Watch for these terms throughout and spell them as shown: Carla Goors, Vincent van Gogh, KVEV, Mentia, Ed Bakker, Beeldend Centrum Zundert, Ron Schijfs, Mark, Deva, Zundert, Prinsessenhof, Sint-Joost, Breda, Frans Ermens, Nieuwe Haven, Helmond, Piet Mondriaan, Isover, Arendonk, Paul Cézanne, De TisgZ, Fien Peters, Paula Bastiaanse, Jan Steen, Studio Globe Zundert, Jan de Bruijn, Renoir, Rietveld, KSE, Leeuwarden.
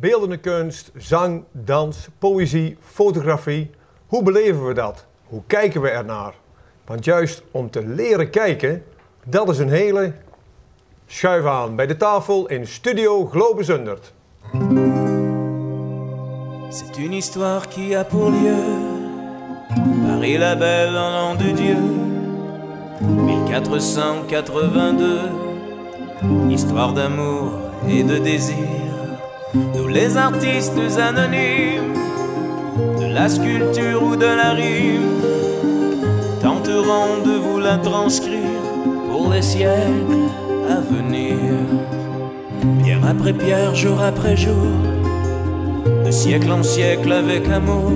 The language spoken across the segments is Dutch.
Beeldende kunst, zang, dans, poëzie, fotografie. Hoe beleven we dat? Hoe kijken we ernaar? Want juist om te leren kijken, dat is een hele... Schuif aan bij de tafel in Studio Globe Zundert. C'est une histoire qui a pour lieu Paris la belle en l'an de Dieu 1482. Histoire d'amour et de désir. Nous les artistes anonymes de la sculpture ou de la rime tenterons de vous la transcrire pour les siècles à venir. Pierre après pierre, jour après jour, de siècle en siècle avec amour,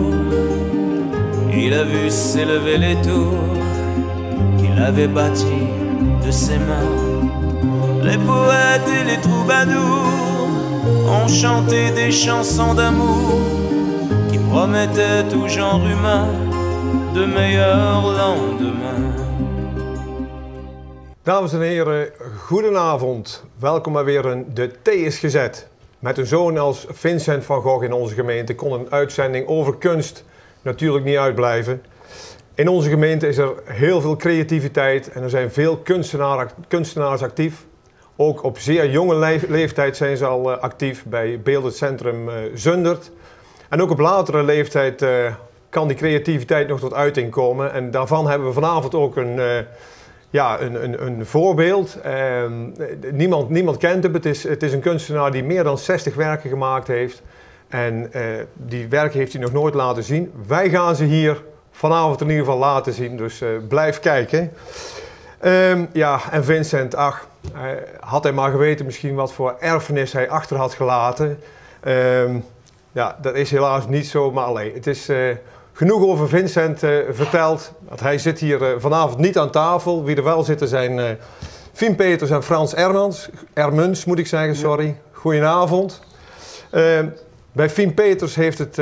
il a vu s'élever les tours qu'il avait bâties de ses mains. Les poètes et les troubadours ont chanté des chansons d'amour qui promettaient au genre humain de meilleurs lendemains. Dames en heren, goedenavond. Welkom bij weer een De TisgZ. Met een zoon als Vincent van Gogh in onze gemeente kon een uitzending over kunst natuurlijk niet uitblijven. In onze gemeente is er heel veel creativiteit en er zijn veel kunstenaars actief. Ook op zeer jonge leeftijd zijn ze al actief bij Beeldend Centrum Zundert. En ook op latere leeftijd kan die creativiteit nog tot uiting komen. En daarvan hebben we vanavond ook een voorbeeld. Niemand kent hem. Het is een kunstenaar die meer dan 60 werken gemaakt heeft. En die werken heeft hij nog nooit laten zien. Wij gaan ze hier vanavond in ieder geval laten zien. Dus blijf kijken. En Vincent, ach, had hij maar geweten misschien wat voor erfenis hij achter had gelaten. Dat is helaas niet zo, maar alleen. Het is genoeg over Vincent verteld. Want hij zit hier vanavond niet aan tafel. Wie er wel zitten zijn Fien Peters en Frans Ermens moet ik zeggen, sorry. Ja. Goedenavond. Bij Fien Peters heeft het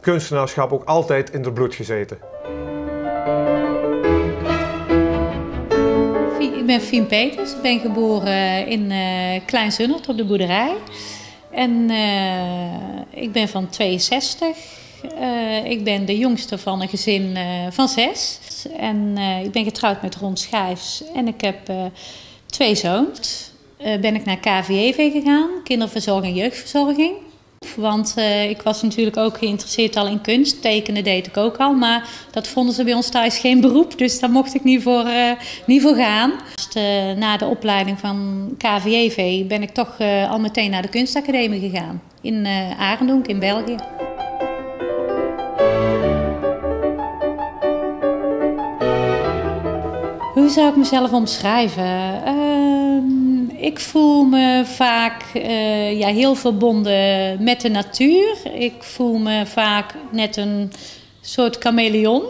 kunstenaarschap ook altijd in haar bloed gezeten. Ik ben Fien Peters, ik ben geboren in Klein Zundert op de boerderij. En ik ben van 62. Ik ben de jongste van een gezin van 6. En ik ben getrouwd met Ron Schijfs en ik heb 2 zoons. Ben ik naar KVEV gegaan, kinderverzorging en jeugdverzorging. Want ik was natuurlijk ook geïnteresseerd al in kunst. Tekenen deed ik ook al, maar dat vonden ze bij ons thuis geen beroep. Dus daar mocht ik niet voor gaan. Dus, na de opleiding van KVEV ben ik toch al meteen naar de kunstacademie gegaan. In Arendonk in België. Hoe zou ik mezelf omschrijven? Ik voel me vaak heel verbonden met de natuur. Ik voel me vaak net een soort chameleon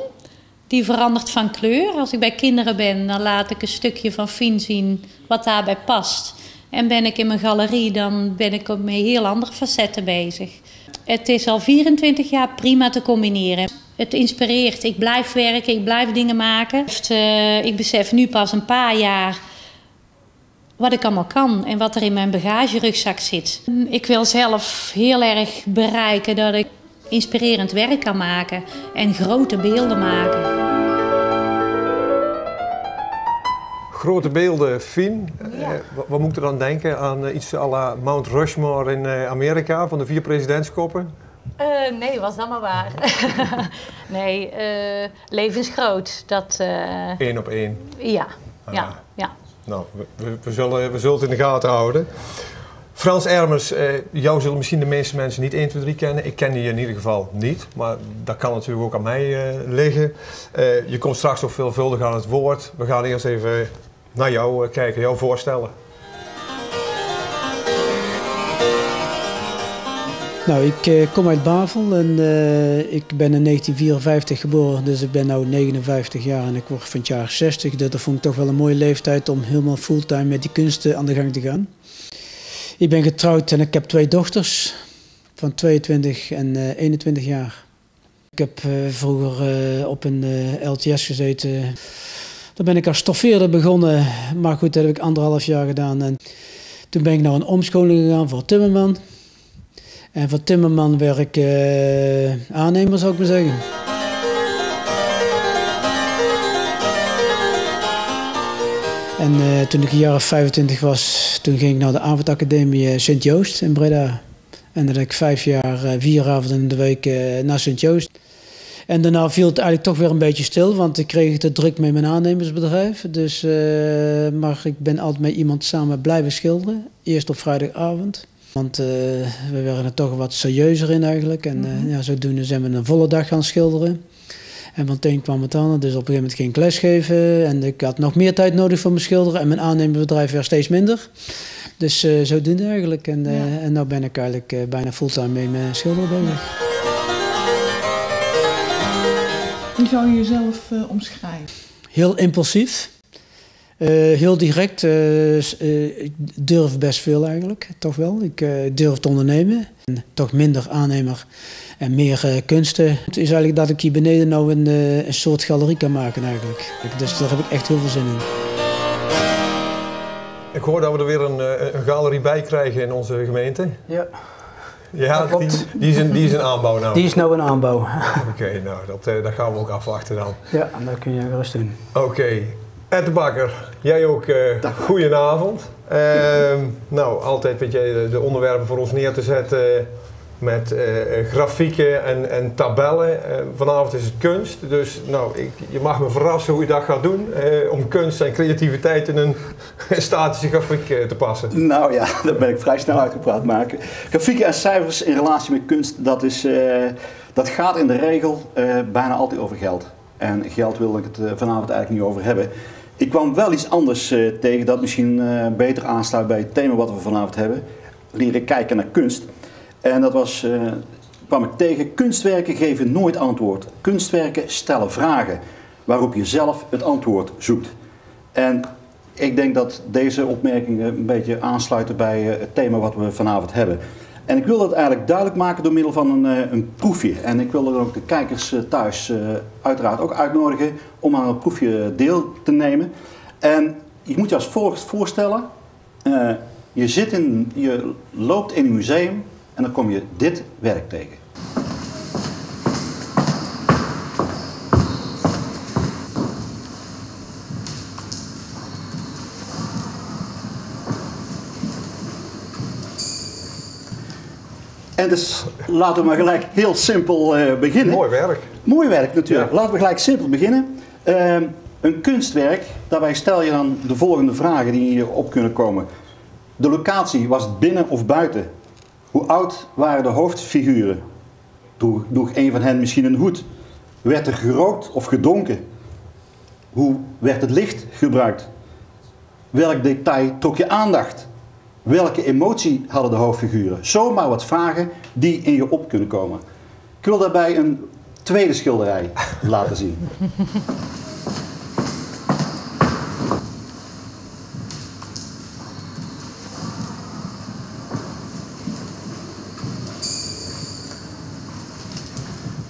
die verandert van kleur. Als ik bij kinderen ben, dan laat ik een stukje van Fien zien wat daarbij past. En ben ik in mijn galerie, dan ben ik met heel andere facetten bezig. Het is al 24 jaar prima te combineren. Het inspireert. Ik blijf werken, ik blijf dingen maken. Ik besef nu pas een paar jaar wat ik allemaal kan en wat er in mijn bagagerugzak zit. Ik wil zelf heel erg bereiken dat ik inspirerend werk kan maken en grote beelden maken. Grote beelden, Fien. Ja. Wat moet ik er dan denken aan iets à la Mount Rushmore in Amerika van de 4 presidentskoppen? Nee, was dat maar waar. Nee, levensgroot. Dat, 1 op 1? Ja, ah. Ja. Nou, we zullen het in de gaten houden. Frans Ermens, jou zullen misschien de meeste mensen niet 1, 2, 3 kennen. Ik ken die in ieder geval niet, maar dat kan natuurlijk ook aan mij liggen. Je komt straks nog veelvuldig aan het woord. We gaan eerst even naar jou kijken, jou voorstellen. Nou, ik kom uit Bavel en ik ben in 1954 geboren, dus ik ben nu 59 jaar en ik word van het jaar 60. Dus dat vond ik toch wel een mooie leeftijd om helemaal fulltime met die kunsten aan de gang te gaan. Ik ben getrouwd en ik heb 2 dochters van 22 en 21 jaar. Ik heb vroeger op een LTS gezeten. Daar ben ik als stoffeerder begonnen, maar goed, dat heb ik 1,5 jaar gedaan. En toen ben ik naar een omscholing gegaan voor timmerman. En voor timmerman werd ik aannemer, zou ik maar zeggen. En toen ik een jaar of 25 was, toen ging ik naar de avondacademie Sint-Joost in Breda. En dan heb ik 5 jaar, 4 avonden in de week naar Sint-Joost. En daarna viel het eigenlijk toch weer een beetje stil, want ik kreeg te druk met mijn aannemersbedrijf. Dus, maar ik ben altijd met iemand samen blijven schilderen, eerst op vrijdagavond. Want we werden er toch wat serieuzer in eigenlijk. En ja, zodoende zijn we een volle dag gaan schilderen. En van teen kwam het aan, dus op een gegeven moment ging ik lesgeven. En ik had nog meer tijd nodig voor mijn schilderen. En mijn aannemersbedrijf werd steeds minder. Dus zodoende eigenlijk. En, ja. En nu ben ik eigenlijk bijna fulltime mee met schilderen bezig. Hoe zou je jezelf omschrijven? Heel impulsief. Heel direct. Ik durf best veel eigenlijk, toch wel. Ik durf te ondernemen. En toch minder aannemer en meer kunsten. Het is eigenlijk dat ik hier beneden nou een soort galerie kan maken eigenlijk. Dus daar heb ik echt heel veel zin in. Ik hoor dat we er weer een galerie bij krijgen in onze gemeente. Ja. Ja, die is een aanbouw nou. Die is nou een aanbouw. Oké, nou dat gaan we ook afwachten dan. Ja, dat kun je gerust doen. Oké. Ed Bakker, jij ook goedenavond. Nou, altijd weet jij de onderwerpen voor ons neer te zetten met grafieken en tabellen. Vanavond is het kunst, dus nou, je mag me verrassen hoe je dat gaat doen om kunst en creativiteit in een statische grafiek te passen. Nou ja, daar ben ik vrij snel uitgepraat maken. Grafieken en cijfers in relatie met kunst, dat gaat in de regel bijna altijd over geld. En geld wilde ik het vanavond eigenlijk niet over hebben. Ik kwam wel iets anders tegen dat misschien beter aansluit bij het thema wat we vanavond hebben. Leren kijken naar kunst. En dat was, kwam ik tegen, kunstwerken geven nooit antwoord. Kunstwerken stellen vragen waarop je zelf het antwoord zoekt. En ik denk dat deze opmerkingen een beetje aansluiten bij het thema wat we vanavond hebben. En ik wil dat eigenlijk duidelijk maken door middel van een proefje. En ik wil dan ook de kijkers thuis uiteraard ook uitnodigen om aan het proefje deel te nemen. En je moet je als volgt voorstellen, je loopt in een museum en dan kom je dit werk tegen. En dus laten we maar gelijk heel simpel beginnen. Mooi werk. Mooi werk natuurlijk. Ja. Laten we gelijk simpel beginnen. Een kunstwerk, daarbij stel je dan de volgende vragen die hier op kunnen komen. De locatie, was het binnen of buiten? Hoe oud waren de hoofdfiguren? Droeg een van hen misschien een hoed? Werd er gerookt of gedronken? Hoe werd het licht gebruikt? Welk detail trok je aandacht? Welke emotie hadden de hoofdfiguren? Zomaar wat vragen die in je op kunnen komen. Ik wil daarbij een tweede schilderij laten zien.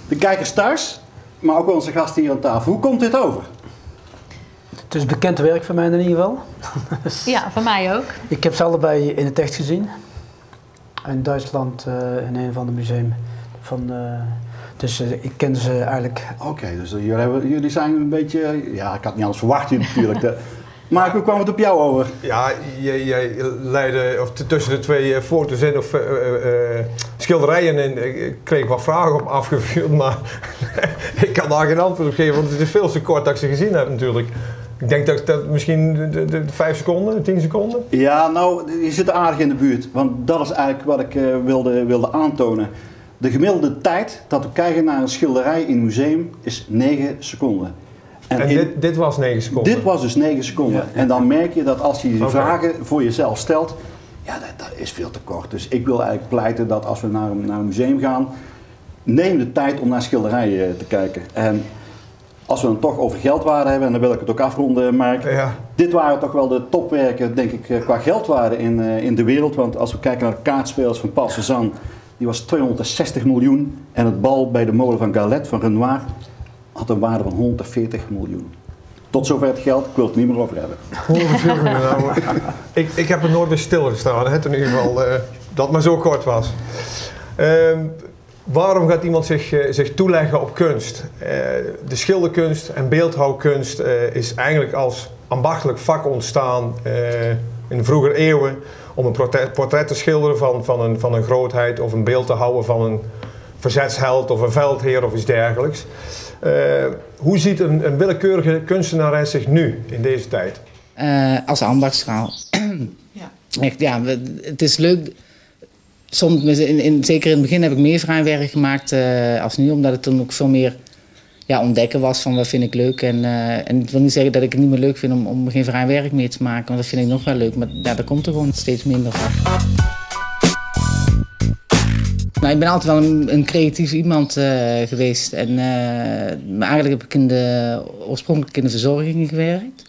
De kijkers thuis, maar ook onze gasten hier aan tafel. Hoe komt dit over? Het is bekend werk van mij in ieder geval. Ja, van mij ook. Ik heb ze allebei in het echt gezien. In Duitsland in een van de museum. Dus ik ken ze eigenlijk. Oké, dus jullie zijn een beetje... Ja, ik had niet anders verwacht natuurlijk. Maar hoe kwam het op jou over? Ja, jij leidde tussen de twee foto's in of schilderijen en ik kreeg wat vragen op afgevuurd, maar ik kan daar geen antwoord op geven, want het is veel te kort dat ik ze gezien heb natuurlijk. Ik denk dat misschien de 5 seconden, 10 seconden? Ja, nou, je zit aardig in de buurt, want dat is eigenlijk wat ik wilde aantonen. De gemiddelde tijd dat we kijken naar een schilderij in een museum is 9 seconden. En dit was 9 seconden? Dit was dus 9 seconden. Ja. En dan merk je dat als je die vragen voor jezelf stelt, ja, dat is veel te kort. Dus ik wil eigenlijk pleiten dat als we naar een museum gaan, neem de tijd om naar schilderijen te kijken. En als we het toch over geldwaarde hebben, en dan wil ik het ook afronden, Mark. Ja. Dit waren toch wel de topwerken, denk ik, qua geldwaarde in de wereld. Want als we kijken naar de kaartspelers van Paul Cézanne, die was 260 miljoen. En het bal bij de molen van Galette van Renoir had een waarde van 140 miljoen. Tot zover het geld, ik wil het niet meer over hebben. 140 miljoen, nou, ik heb er nooit meer stilgestaan, hè, in ieder geval dat maar zo kort was. Waarom gaat iemand zich toeleggen op kunst? De schilderkunst en beeldhouwkunst is eigenlijk als ambachtelijk vak ontstaan in de vroegere eeuwen om een portret te schilderen van een grootheid of een beeld te houden van een verzetsheld of een veldheer of iets dergelijks. Hoe ziet een willekeurige kunstenares zich nu in deze tijd? Als ambachtsvrouw. Ja. Echt, ja, het is leuk. Soms, zeker in het begin heb ik meer vrijwerk gemaakt als nu, omdat het toen ook veel meer ontdekken was van wat vind ik leuk. En ik wil niet zeggen dat ik het niet meer leuk vind om geen vrijwerk meer te maken, want dat vind ik nog wel leuk. Maar ja, daar komt er gewoon steeds minder van. Nou, ik ben altijd wel een creatief iemand geweest. Maar eigenlijk heb ik oorspronkelijk in de verzorging gewerkt.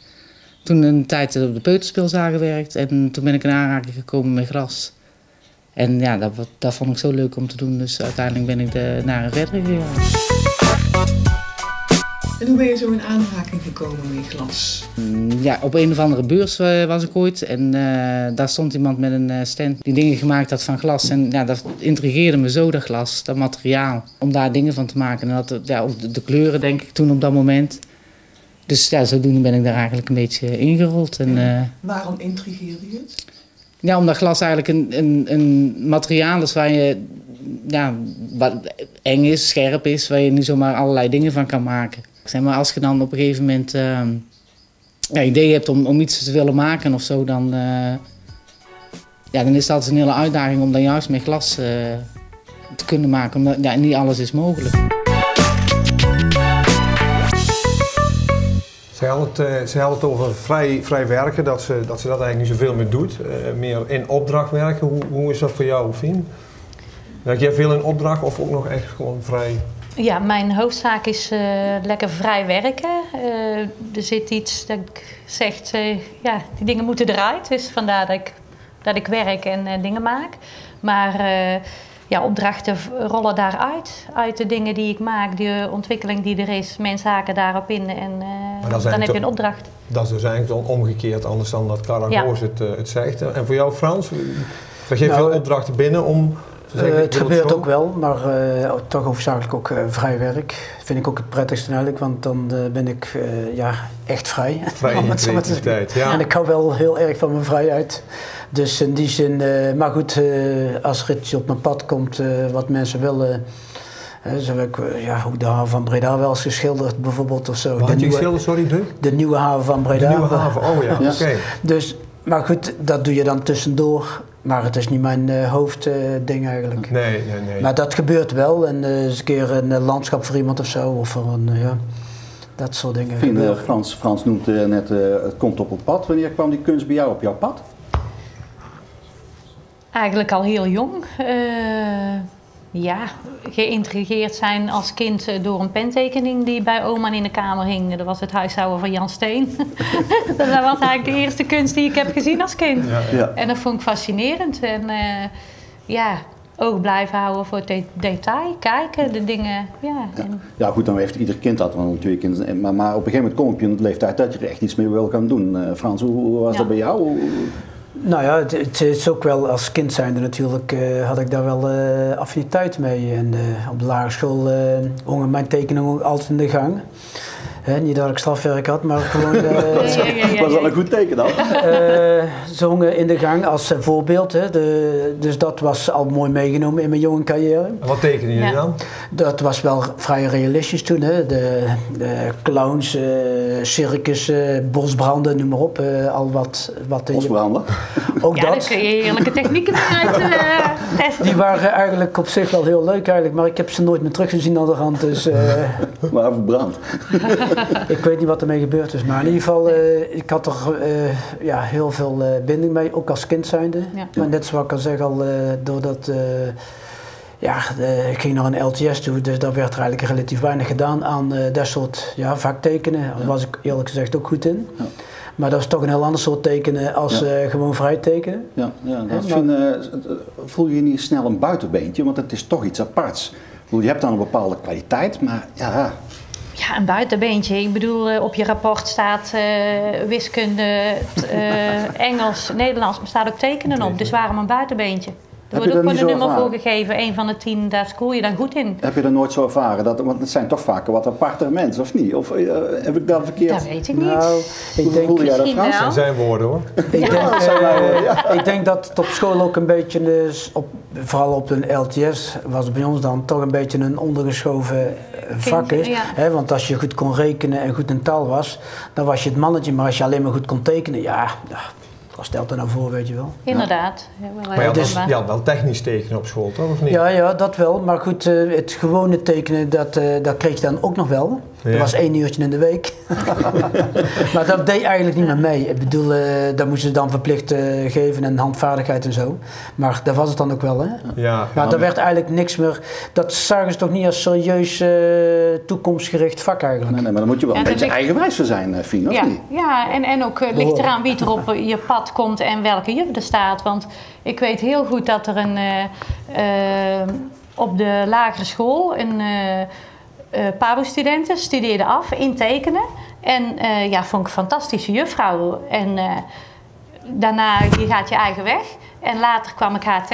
Toen een tijd op de peuterspeelzaal gewerkt en toen ben ik in aanraking gekomen met gras. En ja, dat vond ik zo leuk om te doen, dus uiteindelijk ben ik naar een verder gegaan. En hoe ben je zo in aanraking gekomen met glas? Ja, op een of andere beurs was ik ooit en daar stond iemand met een stand die dingen gemaakt had van glas. En ja, dat intrigeerde me zo, dat glas, dat materiaal, om daar dingen van te maken. En de kleuren denk ik toen op dat moment. Dus ja, zodoende ben ik daar eigenlijk een beetje ingerold. Waarom intrigeerde je het? Ja, omdat glas eigenlijk een materiaal is waar je, wat eng is, scherp is, waar je niet zomaar allerlei dingen van kan maken. Zeg maar, als je dan op een gegeven moment ideeën hebt om iets te willen maken of zo, dan is dat een hele uitdaging om dan juist met glas te kunnen maken. Omdat niet alles is mogelijk. Zij had het over vrij werken, dat ze dat eigenlijk niet zoveel meer doet. Meer in opdracht werken. Hoe is dat voor jou, Fien? Werk jij veel in opdracht of ook nog echt gewoon vrij? Ja, mijn hoofdzaak is lekker vrij werken. Er zit iets dat ik zeg, die dingen moeten eruit. Dus vandaar dat ik werk en dingen maak. Maar opdrachten rollen daaruit. Uit de dingen die ik maak, de ontwikkeling die er is. Mensen haken daarop in en dan heb je een opdracht. Dat is dus eigenlijk omgekeerd, anders dan dat Carla Goors het zegt. En voor jou, Frans, krijg je veel opdrachten binnen om te zeggen, het gebeurt ook wel, maar toch hoofdzakelijk ook vrij werk. Dat vind ik ook het prettigste eigenlijk, want dan ben ik echt vrij. Vrij in creativiteit, ja. En ik hou wel heel erg van mijn vrijheid. Dus in die zin, maar goed, als er iets op mijn pad komt wat mensen willen. Zo heb ik ook de haven van Breda wel eens geschilderd bijvoorbeeld of zo. Wat had je geschilderd, sorry? De Nieuwe Haven van Breda. De Nieuwe Haven, oh ja, oké. Okay. Dus, maar goed, dat doe je dan tussendoor. Maar het is niet mijn hoofdding eigenlijk. Nee. Maar dat gebeurt wel. En eens een keer een landschap voor iemand of zo. Of voor een, dat soort dingen. Ik vind, Frans noemt net, het komt op het pad. Wanneer kwam die kunst bij jou op jouw pad? Eigenlijk al heel jong. Geïntrigeerd zijn als kind door een pentekening die bij oma in de kamer hing. Dat was het huishouden van Jan Steen. Dat was eigenlijk de eerste kunst die ik heb gezien als kind. Ja. En dat vond ik fascinerend. En oog blijven houden voor het detail, kijken, de dingen. Ja, goed, dan heeft ieder kind dat wel natuurlijk. Maar op een gegeven moment kom je in de leeftijd dat je er echt iets mee wil gaan doen. Frans, hoe was dat bij jou? Nou ja, het is ook wel als kind zijnde natuurlijk had ik daar wel affiniteit mee. En op de lagere school hongen mijn tekeningen altijd in de gang. Niet dat ik strafwerk had, maar gewoon... Dat was wel een goed teken dan. Ze hongen in de gang als voorbeeld. Dus dat was al mooi meegenomen in mijn jonge carrière. En wat tekenen jullie dan? Dat was wel vrij realistisch toen. De clowns, circus, bosbranden, noem maar op. Al wat bosbranden? Ook dat. Daar kun je heerlijke technieken uit testen. Die waren eigenlijk op zich wel heel leuk eigenlijk. Maar ik heb ze nooit meer teruggezien aan de hand. Dus, maar verbrand. Ik weet niet wat ermee gebeurd is, maar in ieder geval, ik had er heel veel binding mee, ook als kind zijnde. Ja. Maar net zoals ik al zeg, ik ging naar een LTS toe, dus daar werd er eigenlijk relatief weinig gedaan aan dat soort vaktekenen. Daar was ik eerlijk gezegd ook goed in. Ja. Maar dat is toch een heel ander soort tekenen als gewoon vrij tekenen. Ja, voel je niet snel een buitenbeentje, want het is toch iets aparts. Je hebt dan een bepaalde kwaliteit, maar ja... Ja, een buitenbeentje. Ik bedoel, op je rapport staat wiskunde, Engels, Nederlands, maar staat ook tekenen op. Dus waarom een buitenbeentje? Er wordt ook gewoon een nummer voor gegeven, 1 van de 10, daar scoor je dan goed in. Heb je dat nooit zo ervaren? Want het zijn toch vaak wat apartere mensen, of niet? Of heb ik dat verkeerd? Dat weet ik niet. Nou, ik denk, voel jij dat, Frans? Dat zijn woorden, hoor. Ik denk dat het op school ook een beetje is, vooral op een LTS, was bij ons dan toch een beetje een ondergeschoven vak is. Ja. Hè, want als je goed kon rekenen en goed in taal was, dan was je het mannetje. Maar als je alleen maar goed kon tekenen, ja... Stelt er nou voor, weet je wel. Inderdaad. Ja. Maar je had wel technisch tekenen op school, toch? Of niet? Ja, ja, dat wel. Maar goed, het gewone tekenen, dat kreeg je dan ook nog wel. Ja. Dat was 1 uurtje in de week. Maar dat deed eigenlijk niet meer mee. Ik bedoel, dat moesten ze dan verplicht geven en handvaardigheid en zo. Maar dat was het dan ook wel, hè? Ja, maar daar werd eigenlijk niks meer... Dat zagen ze toch niet als serieus toekomstgericht vak eigenlijk. Nee, maar dan moet je wel een beetje eigenwijs voor zijn, Fien, of niet? Ja, en ook ligt eraan wie er op je pad komt en welke juf er staat. Want ik weet heel goed dat er een... op de lagere school... Pabo-studenten studeerden af in tekenen en ja, vond ik een fantastische juffrouw. En daarna, je gaat je eigen weg. En later kwam ik haar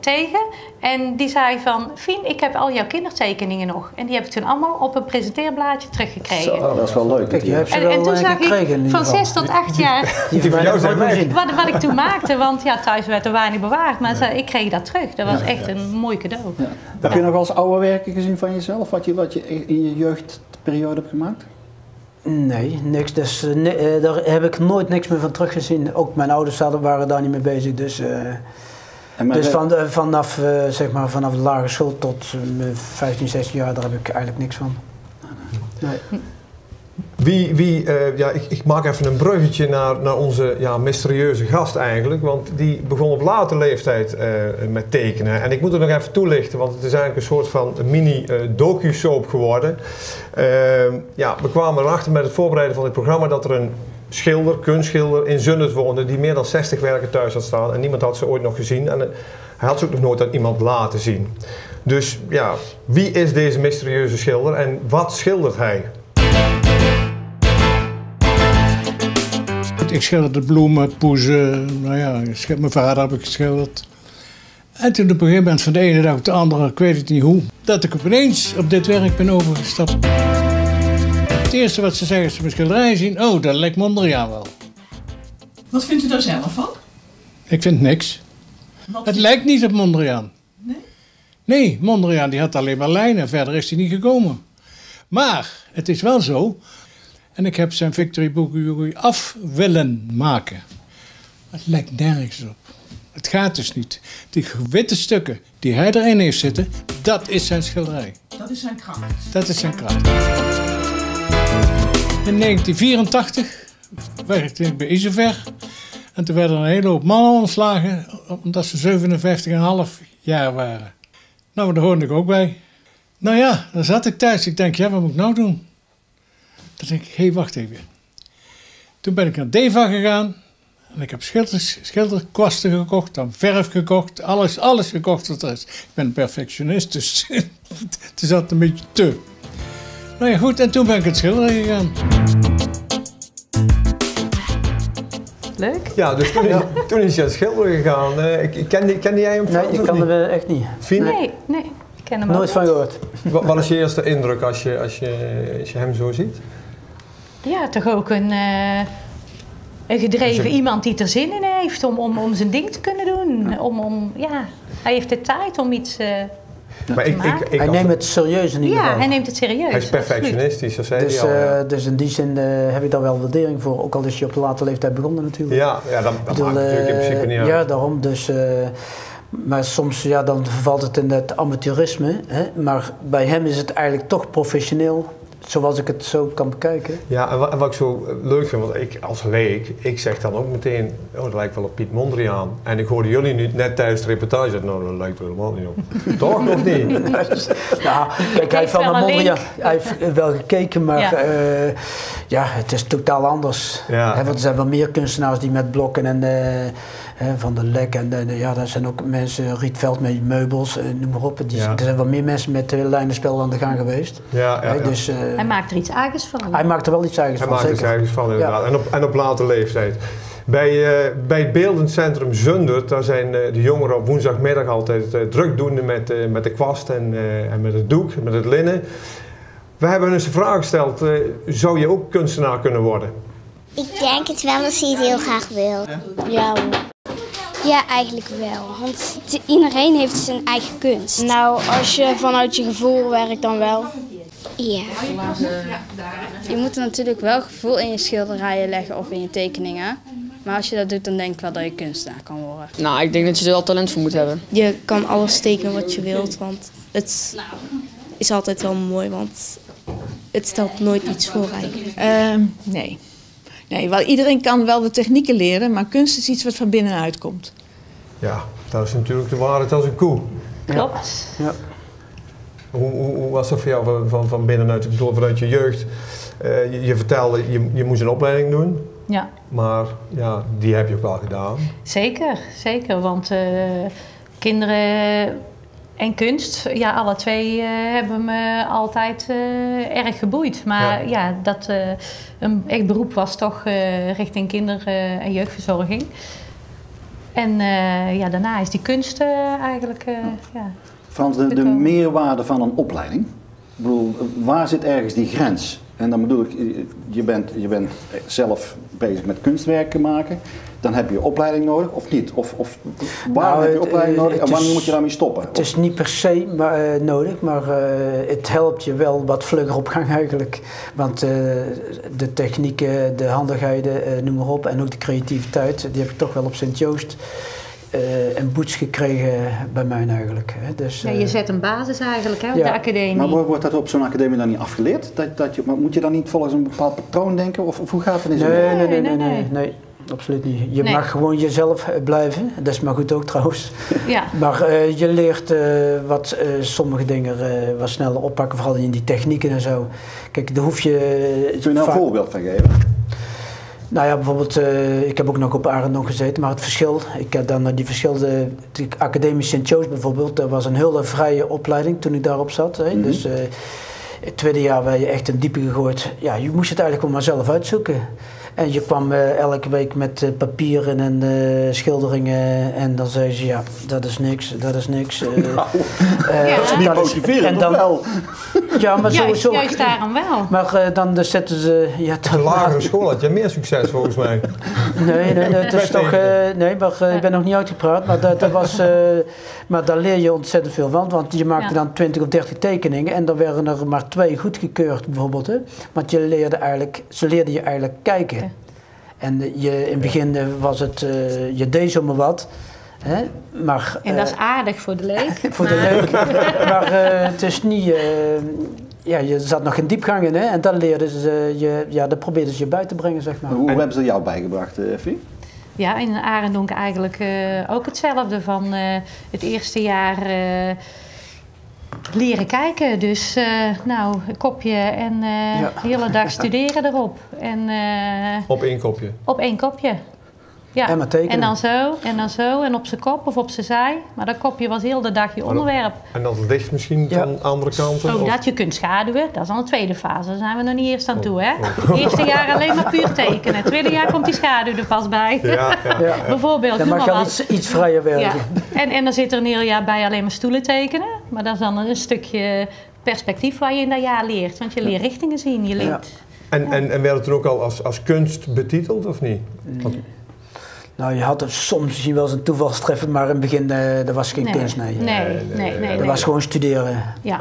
tegen en die zei van... Fien, ik heb al jouw kindertekeningen nog. En die heb ik toen allemaal op een presenteerblaadje teruggekregen. Zo, dat is wel leuk. Kijk, en toen zag ik van 6 tot 8 jaar wat ik toen maakte. Want ja, thuis werd er waar niet bewaard. Maar ik kreeg dat terug. Dat was echt een mooi cadeau. Ja. Heb je nog wel eens oude werken gezien van jezelf? Wat je in je jeugdperiode hebt gemaakt? Nee, niks. Dus, daar heb ik nooit niks meer van teruggezien. Ook mijn ouders waren daar niet mee bezig. Dus, vanaf de lagere school tot 15, 16 jaar, daar heb ik eigenlijk niks van. Nee. Ik maak even een bruggetje naar onze mysterieuze gast eigenlijk. Want die begon op late leeftijd met tekenen. En ik moet het nog even toelichten, want het is eigenlijk een soort van mini-docu-soap geworden. We kwamen erachter met het voorbereiden van dit programma dat er een kunstschilder in Zundert woonde die meer dan 60 werken thuis had staan. En niemand had ze ooit nog gezien. En hij had ze ook nog nooit aan iemand laten zien. Dus ja, wie is deze mysterieuze schilder en wat schildert hij? Ik schilderde bloemen, poezen, mijn vader heb ik geschilderd. En toen op een gegeven moment van de ene dag op de andere, ik weet het niet hoe, dat ik opeens op dit werk ben overgestapt. Het eerste wat ze zeggen als ze mijn schilderij zien, oh, dat lijkt Mondriaan wel. Wat vindt u daar zelf van? Ik vind niks. Het lijkt niet op Mondriaan. Nee? Nee, Mondriaan die had alleen maar lijnen, verder is hij niet gekomen. Maar het is wel zo. En ik heb zijn Victory Boogie af willen maken. Maar het lijkt nergens op. Het gaat dus niet. Die witte stukken die hij erin heeft zitten, dat is zijn schilderij. Dat is zijn kracht. Dat is zijn kracht. In 1984 werkte ik bij Isover. En toen werden er een hele hoop mannen ontslagen, omdat ze 57,5 jaar waren. Nou, daar hoorde ik ook bij. Nou ja, dan zat ik thuis. Ik denk, ja, wat moet ik nou doen? Toen denk ik, hé, wacht even. Toen ben ik naar Deva gegaan en ik heb schilderkwasten gekocht, dan verf gekocht, alles gekocht wat er is. Ik ben een perfectionist, dus het is altijd een beetje te. Nou ja, goed, en toen ben ik het schilderen gegaan. Leuk. Ja, dus toen is je aan het schilderen gegaan. Kende jij hem? Nee, ik kende hem echt niet. Nee. Nooit van gehoord. Wat is je eerste indruk als je hem zo ziet? Ja, toch ook een gedreven iemand die er zin in heeft om zijn ding te kunnen doen. Ja. Hij heeft de tijd om iets te maken. Hij neemt het serieus in ieder geval. Ja, hij neemt het serieus. Hij is perfectionistisch, dat zei hij al. Dus in die zin heb ik daar wel waardering voor. Ook al is je op late leeftijd begonnen natuurlijk. Ja dat maakt natuurlijk in principe niet uit. Ja, daarom dus... Maar soms, dan valt het in het amateurisme. Hè? Maar bij hem is het eigenlijk toch professioneel, zoals ik het zo kan bekijken. Ja, en wat ik zo leuk vind, want ik als leek, ik zeg dan ook meteen, oh, dat lijkt wel op Piet Mondriaan. En ik hoorde jullie nu net tijdens de reportage, nou, dat lijkt wel helemaal niet op. Toch, of niet? Ja, kijk, hij heeft wel naar Mondriaan, hij heeft wel gekeken, maar het is totaal anders. Ja. Hè, want er zijn wel meer kunstenaars die met blokken en... Van de Lek en daar zijn ook mensen, Rietveld met meubels, noem maar op. Er zijn wel meer mensen met lijnenspel aan de gang geweest. Dus, hij maakt er iets eigens van. Hij maakt er wel iets eigens van, zeker. En op late leeftijd. Bij het Beeldend Centrum Zundert, daar zijn de jongeren op woensdagmiddag altijd drukdoende met de kwast en met het doek, met het linnen. We hebben dus de vraag gesteld, zou je ook kunstenaar kunnen worden? Ik denk het wel, als je het heel graag wil. Ja. Ja, eigenlijk wel. Want iedereen heeft zijn eigen kunst. Nou, als je vanuit je gevoel werkt, dan wel. Ja. Je moet er natuurlijk wel gevoel in je schilderijen leggen of in je tekeningen. Maar als je dat doet, dan denk ik wel dat je kunstenaar kan worden. Nou, ik denk dat je er wel talent voor moet hebben. Je kan alles tekenen wat je wilt, want het is altijd wel mooi, want het stelt nooit iets voor eigenlijk. Nee. Nee, wel, iedereen kan wel de technieken leren, maar kunst is iets wat van binnenuit komt. Ja, dat is natuurlijk de waarheid als een koe. Klopt. Ja. Hoe was dat voor jou van binnenuit? Ik bedoel, vanuit je jeugd. Je vertelde, je moest een opleiding doen. Ja. Maar ja, die heb je ook wel gedaan. Zeker, zeker. Want kinderen en kunst, ja, alle twee hebben me altijd erg geboeid. Maar ja, dat een echt beroep was toch richting kinder- en jeugdverzorging. En ja, daarna is die kunst eigenlijk... ja. Frans, de meerwaarde van een opleiding, ik bedoel, waar zit ergens die grens? En dan bedoel ik, je bent zelf bezig met kunstwerken maken, dan heb je opleiding nodig of niet? Of waar heb je opleiding nodig en wanneer moet je daarmee stoppen? Het is niet per se nodig, maar het helpt je wel wat vlugger op gang eigenlijk. Want de technieken, de handigheden, noem maar op, en ook de creativiteit, die heb ik toch wel op Sint-Joost. Een boets gekregen bij mij eigenlijk. Hè. Dus, ja, je zet een basis eigenlijk, hè, op de academie. Maar wordt dat op zo'n academie dan niet afgeleerd? Moet je dan niet volgens een bepaald patroon denken? Of hoe gaat het in zo'n... Nee, absoluut niet. Je mag gewoon jezelf blijven. Dat is maar goed ook trouwens. Ja. Maar je leert sommige dingen wat sneller oppakken, vooral in die technieken en zo. Kijk, daar hoef je... Kun je nou een voorbeeld van geven? Nou ja, bijvoorbeeld, ik heb ook nog op Arendonk gezeten, maar het verschil, ik heb dan die verschillende, de academie Sint-Joost bijvoorbeeld, dat was een hele vrije opleiding toen ik daarop zat. Hè. Dus het tweede jaar werd je echt een diepe gegooid. Ja, je moest het eigenlijk maar zelf uitzoeken. En je kwam elke week met papieren en schilderingen en dan zei ze, ja, dat is niks. Dat is niet motiverend, toch wel? Ja, maar sowieso. Juist daarom wel. Maar dan dus zetten ze... Ja, de lagere school had je meer succes volgens mij. Nee, het is toch... ik ben nog niet uitgepraat, maar dat was... maar daar leer je ontzettend veel van, want je maakte dan 20 of 30 tekeningen en dan werden er maar 2 goedgekeurd bijvoorbeeld. Hè? Want je leerde eigenlijk, ze leerden je eigenlijk kijken. En in het begin was het, je deed zomaar wat. Hè? Maar, en dat is aardig voor de leek. Voor de leek. Maar het is niet... ja, je zat nog geen diepgang in, hè? En dat leerden ze je... Ja, dat probeerden ze je bij te brengen, zeg maar. Hoe hebben ze jou bijgebracht, Fien? Ja, in Arendonk eigenlijk ook hetzelfde. Van het eerste jaar... leren kijken, dus nou, een kopje en de hele dag studeren erop. En, op één kopje? Op één kopje, ja. En maar tekenen. En dan zo, en op zijn kop of op zijn zij. Maar dat kopje was heel de dag je onderwerp. En dat licht misschien van andere kanten? Zodat je kunt schaduwen, dat is dan de tweede fase, daar zijn we nog niet eerst aan toe. Hè? Het eerste jaar alleen maar puur tekenen, het tweede jaar komt die schaduw er pas bij. Ja. Bijvoorbeeld, dan mag je al iets vrijer werken. Ja. En dan zit er een heel jaar bij alleen maar stoelen tekenen. Maar dat is dan een stukje perspectief waar je in dat jaar leert. Want je leert richtingen zien, je leert... Ja. En werd het er ook al als kunst betiteld, of niet? Nee. Nou, je had er soms misschien wel eens een toevalstreffer, maar in het begin dat was geen kunst. Nee. Dat was gewoon studeren. Ja,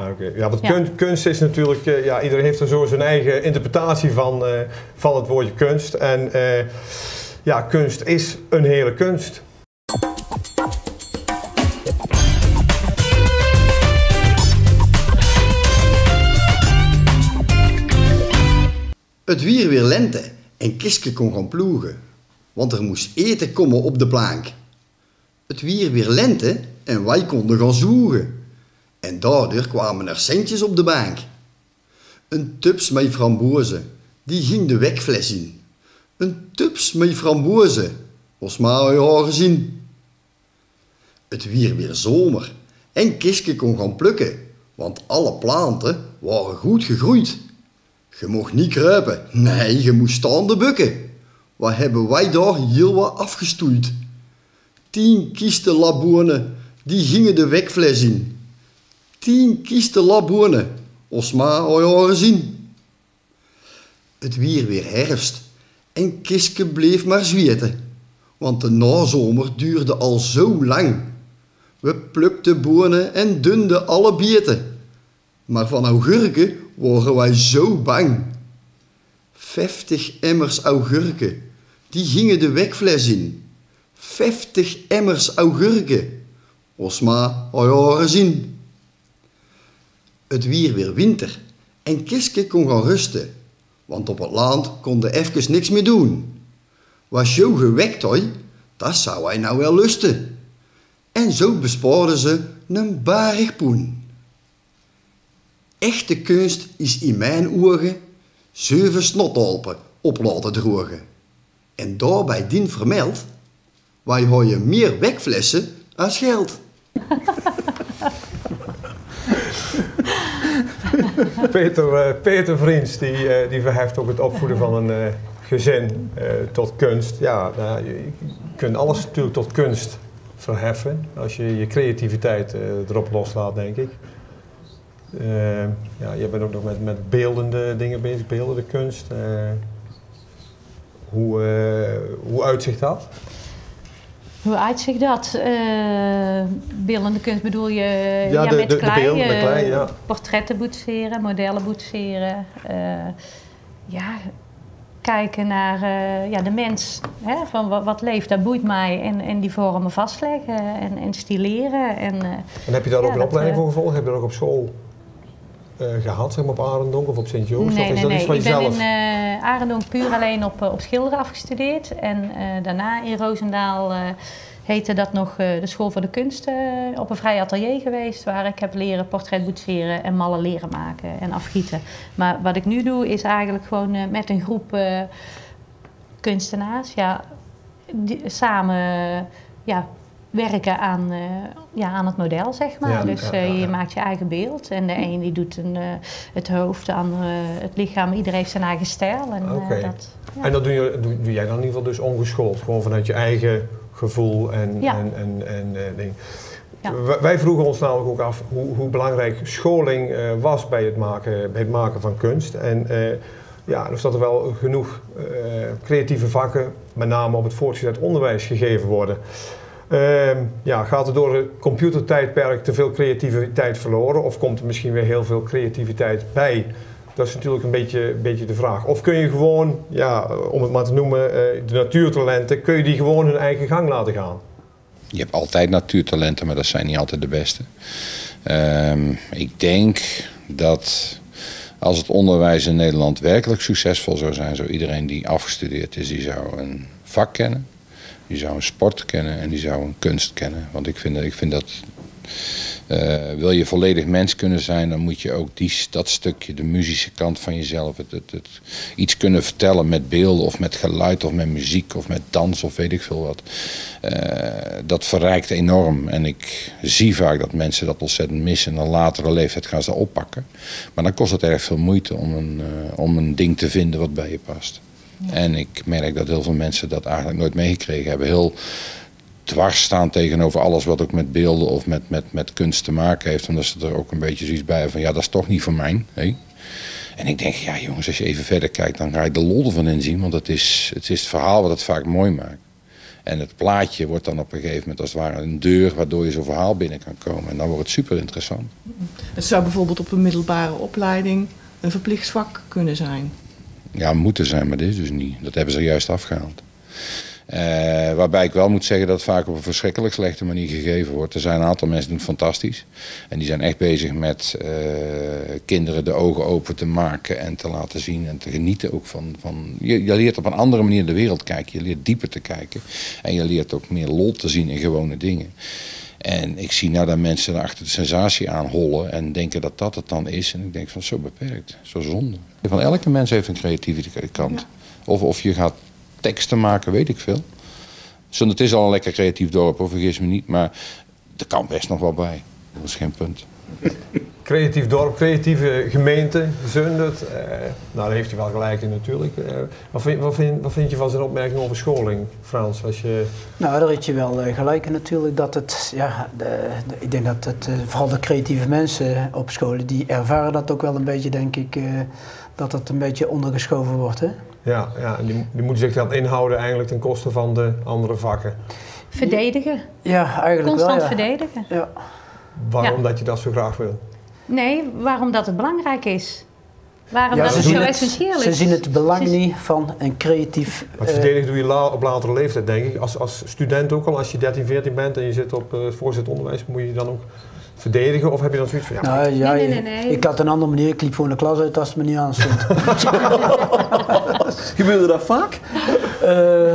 want kunst is natuurlijk... iedereen heeft er zo zijn eigen interpretatie van het woordje kunst. En kunst is een hele kunst. Het wier weer lente en Kiske kon gaan ploegen, want er moest eten komen op de plank. Het wier weer lente en wij konden gaan zoegen, en daardoor kwamen er centjes op de bank. Een tubs met frambozen, die ging de wekfles in. Een tubs met frambozen, was maar een jaar gezien. Het wier weer zomer en Kiske kon gaan plukken, want alle planten waren goed gegroeid. Je mocht niet kruipen, nee, je moest staande bukken. Wat hebben wij daar heel wat afgestoeid. 10 kisten laboenen, die gingen de wegfles in. 10 kisten laboenen, ons maar al gezien. Het wier weer herfst en Kiske bleef maar zweten, want de nazomer duurde al zo lang. We plukten bonen en dunden alle bieten, maar van augurken waren wij zo bang. 50 emmers augurken, die gingen de wegfles in. 50 emmers augurken, ons ma al jaren zien. Het wier weer winter en Kiske kon gaan rusten, want op het land konden even niks meer doen. Was zo gewekt hoor, dat zou hij nou wel lusten. En zo bespaarden ze een barig poen. Echte kunst is in mijn ogen 7 snotdolpen op laten drogen. En daarbij dien vermeld, wij hooien meer wegflessen als geld. Peter Vriends die verheft ook het opvoeden van een gezin tot kunst. Ja, nou, je kunt alles natuurlijk tot kunst verheffen als je je creativiteit erop loslaat, denk ik. Ja, je bent ook nog met beeldende dingen bezig, beeldende kunst. Hoe uitzicht dat? Hoe uitzicht dat? Beeldende kunst bedoel je ja, met klei, ja. Portretten boetseren, modellen boetseren. Ja, kijken naar ja, de mens, hè, van wat leeft, dat boeit mij. En die vormen vastleggen en stileren. En heb je daar ook een opleiding voor gevolgd? Heb je dat ook op school gehad, zeg maar, op Arendonk of op Sint-Joost? Nee, nee. Ik ben in Arendonk puur alleen op schilderen afgestudeerd. En daarna in Roosendaal heette dat nog de School voor de Kunsten. Op een vrij atelier geweest waar ik heb leren portret boetseren en mallen leren maken en afgieten. Maar wat ik nu doe is eigenlijk gewoon met een groep kunstenaars, ja, samen ja, werken aan, ja, aan het model, zeg maar. Ja, dus ja. Je maakt je eigen beeld. En de een die doet het hoofd, de ander het lichaam. Iedereen heeft zijn eigen stijl. En, okay. Ja. En dat doe jij dan in ieder geval dus ongeschoold? Gewoon vanuit je eigen gevoel en, ja. en ding. Ja. Wij vroegen ons namelijk ook af hoe belangrijk scholing was bij het maken van kunst. En ja, of dat er wel genoeg creatieve vakken, met name op het voortgezet onderwijs, gegeven worden. Ja, gaat er door het computertijdperk te veel creativiteit verloren of komt er misschien weer heel veel creativiteit bij? Dat is natuurlijk een beetje de vraag. Of kun je gewoon, ja, om het maar te noemen, de natuurtalenten, kun je die gewoon hun eigen gang laten gaan? Je hebt altijd natuurtalenten, maar dat zijn niet altijd de beste. Ik denk dat als het onderwijs in Nederland werkelijk succesvol zou zijn, zou iedereen die afgestudeerd is, die zou een vak kennen. Die zou een sport kennen en die zou een kunst kennen. Want ik vind dat wil je volledig mens kunnen zijn, dan moet je ook dat stukje, de muzische kant van jezelf, het iets kunnen vertellen met beelden of met geluid of met muziek of met dans of weet ik veel wat. Dat verrijkt enorm en ik zie vaak dat mensen dat ontzettend missen en op latere leeftijd gaan ze dat oppakken. Maar dan kost het erg veel moeite om een ding te vinden wat bij je past. Ja. En ik merk dat heel veel mensen dat eigenlijk nooit meegekregen hebben. Heel dwars staan tegenover alles wat ook met beelden of met kunst te maken heeft. Omdat ze er ook een beetje zoiets bij van ja, dat is toch niet voor mij. Hè? En ik denk, ja jongens, als je even verder kijkt, dan ga je de lol ervan inzien. Want het is het verhaal wat het vaak mooi maakt. En het plaatje wordt dan op een gegeven moment als het ware een deur waardoor je zo'n verhaal binnen kan komen. En dan wordt het super interessant. Het zou bijvoorbeeld op een middelbare opleiding een verplicht vak kunnen zijn. Ja, moeten zijn, maar dit is dus niet. Dat hebben ze juist afgehaald. Waarbij ik wel moet zeggen dat het vaak op een verschrikkelijk slechte manier gegeven wordt. Er zijn een aantal mensen die doen het fantastisch. En die zijn echt bezig met kinderen de ogen open te maken en te laten zien en te genieten ook van... Je leert op een andere manier de wereld kijken. Je leert dieper te kijken. En je leert ook meer lol te zien in gewone dingen. En ik zie nou dat mensen achter de sensatie aanhollen en denken dat dat het dan is. En ik denk van zo beperkt, zo zonde. Van elke mens heeft een creatieve kant. Ja. Of je gaat teksten maken, weet ik veel. Zundert is al een lekker creatief dorp, hoor, vergis me niet. Maar er kan best nog wel bij. Dat is geen punt. creatief dorp, creatieve gemeente Zundert. Nou, daar heeft hij wel gelijk in natuurlijk. Wat vind je van zijn opmerking over scholing, Frans? Als je... Nou, daar heeft je wel gelijk in natuurlijk. Dat het, ja, ik denk dat het vooral de creatieve mensen op scholen, die ervaren dat ook wel een beetje, denk ik, dat het een beetje ondergeschoven wordt. Hè? Ja, ja, die moeten zich dat inhouden eigenlijk ten koste van de andere vakken. Verdedigen. Ja, eigenlijk constant wel, ja. Verdedigen. Ja. Waarom dat je dat zo graag wil? Nee, waarom dat het belangrijk is. Waarom dat het zo essentieel is. Ze zien het belang niet van een creatief... Maar het verdedigen doe je op latere leeftijd, denk ik. Als student ook al, als je 13, 14 bent en je zit op voorzit onderwijs, moet je dan ook verdedigen? Of heb je dan zoiets van... Ja, nou, ja, nee. Ik had een andere manier. Ik liep gewoon de klas uit als het me niet aanstond. Gebeurde dat vaak?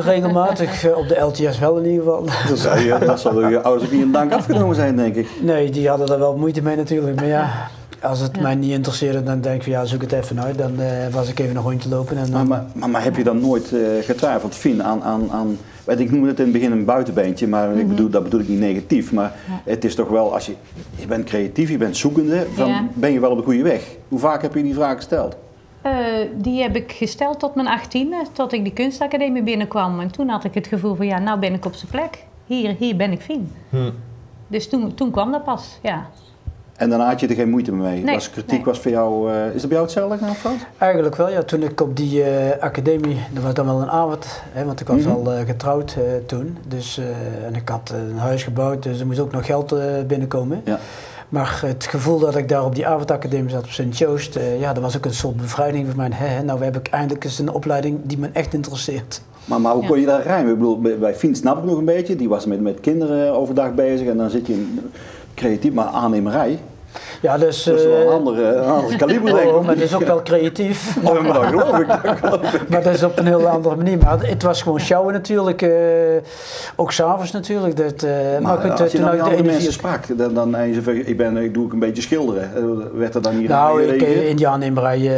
Regelmatig, op de LTS wel in ieder geval. Dus, dat zal je ouders ook niet in dank afgenomen zijn, denk ik. Nee, die hadden er wel moeite mee natuurlijk. Maar ja, als het mij niet interesseerde, dan denk ik van ja, zoek het even uit. Dan was ik even een rondje lopen. En dan... maar heb je dan nooit getwijfeld, Fien, aan... Ik noemde het in het begin een buitenbeentje, maar ik bedoel, dat bedoel ik niet negatief. Maar het is toch wel, als je bent creatief, je bent zoekende, dan ben je wel op de goede weg. Hoe vaak heb je die vraag gesteld? Die heb ik gesteld tot mijn 18e, tot ik de kunstacademie binnenkwam. En toen had ik het gevoel van ja, nou ben ik op zijn plek. Hier ben ik Fien. Dus toen kwam dat pas, ja. En daarna had je er geen moeite mee? Nee, kritiek was voor jou... is dat bij jou hetzelfde gedaan, Frans? Eigenlijk wel, ja. Toen ik op die academie... Dat was dan wel een avond, hè, want ik was al getrouwd toen. Dus, en ik had een huis gebouwd, dus er moest ook nog geld binnenkomen. Ja. Maar het gevoel dat ik daar op die avondacademie zat op Sint-Joost... ja, dat was ook een soort bevrijding voor mij. Nou heb ik eindelijk eens een opleiding die me echt interesseert. Maar hoe kon je daar rijmen? Ik bedoel, bij Fien snap ik nog een beetje. Die was met kinderen overdag bezig en dan zit je... creatief, maar aannemerij. Ja, dus... Dat is wel een ander kaliber, denk ik. Maar het is ook wel creatief. Oh, maar dat geloof ik. Maar dat is op een heel andere manier. Maar het was gewoon sjouwen natuurlijk. Ook s'avonds natuurlijk. Dat, maar goed, als je nou andere mensen sprak, dan zei je van, ik doe ook een beetje schilderen. Werd er dan hier... Nou, in die aannemerij...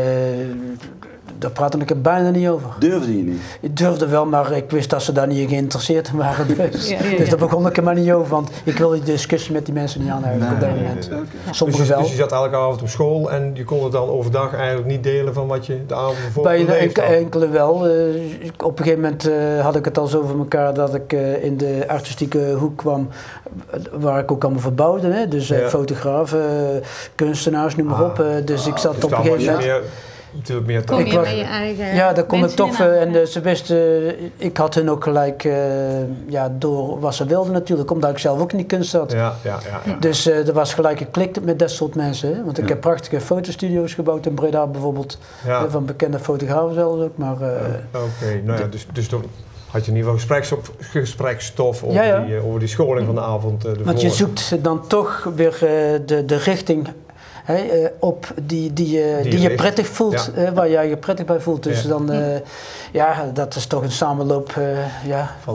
daar praatte ik er bijna niet over. Durfde je niet? Ik durfde wel, maar ik wist dat ze daar niet in geïnteresseerd waren. Dus daar begon ik er maar niet over, want ik wilde die discussie met die mensen niet aanhouden op dat moment. Sommigen wel. Dus je zat elke avond op school en je kon het dan overdag eigenlijk niet delen van wat je de avond ervoor beleefd had? Bij enkele wel. Op een gegeven moment had ik het al zo voor elkaar dat ik in de artistieke hoek kwam, waar ik ook allemaal verbouwde. Hè? Dus fotografen, kunstenaars, noem maar op. Dus ik zat op een gegeven moment... Meer kom je bij je eigen... Ja, daar kom ik toch. En ze wisten, ik had hun ook gelijk door wat ze wilden natuurlijk, omdat ik zelf ook in die kunst zat. Ja. Dus er was gelijk geklikt met dat soort mensen. Hè? Want ik heb prachtige fotostudio's gebouwd in Breda bijvoorbeeld. Ja. Van bekende fotografen zelfs ook. Oké, nou ja, dus dan had je in ieder geval gesprekstof over, over die scholing van de avond. Want je zoekt dan toch weer de richting... op die je prettig voelt, waar jij je prettig bij voelt. Dus dan, dat is toch een samenloop,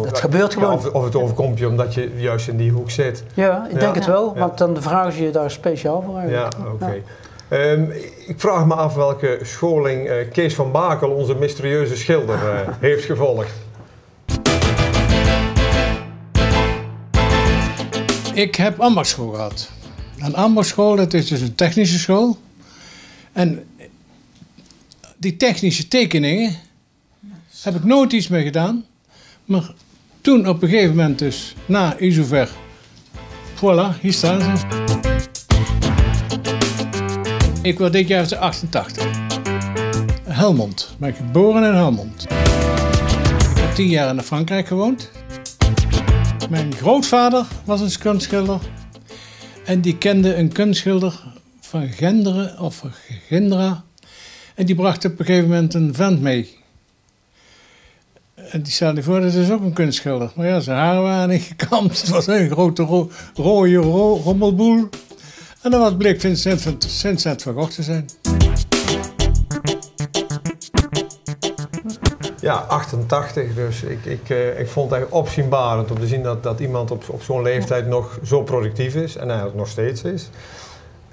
dat gebeurt gewoon. Ja, of het overkomt je omdat je juist in die hoek zit. Ja, ik denk het wel, want dan vragen ze je daar speciaal voor eigenlijk. Ja, oké. Ik vraag me af welke scholing Kees van Bakel, onze mysterieuze schilder, heeft gevolgd. Ik heb ambachtschool gehad. Een ambachtschool, dat is dus een technische school. En die technische tekeningen heb ik nooit iets mee gedaan. Maar toen op een gegeven moment dus, na Isover, voilà, hier staan ze. Ik word dit jaar 88. Helmond, ik ben geboren in Helmond. Ik heb 10 jaar in Frankrijk gewoond. Mijn grootvader was een kunstschilder. En die kende een kunstschilder van Genderen of van Gindera. En die bracht op een gegeven moment een vent mee. En die stelde voor, dat is ook een kunstschilder. Maar ja, zijn haren waren niet gekamd. Het was een grote rode rommelboel. En dat bleek Vincent van Gogh te zijn. Ja, 88, dus ik vond het echt opzienbarend om te zien dat iemand op zo'n leeftijd nog zo productief is. En eigenlijk nog steeds is.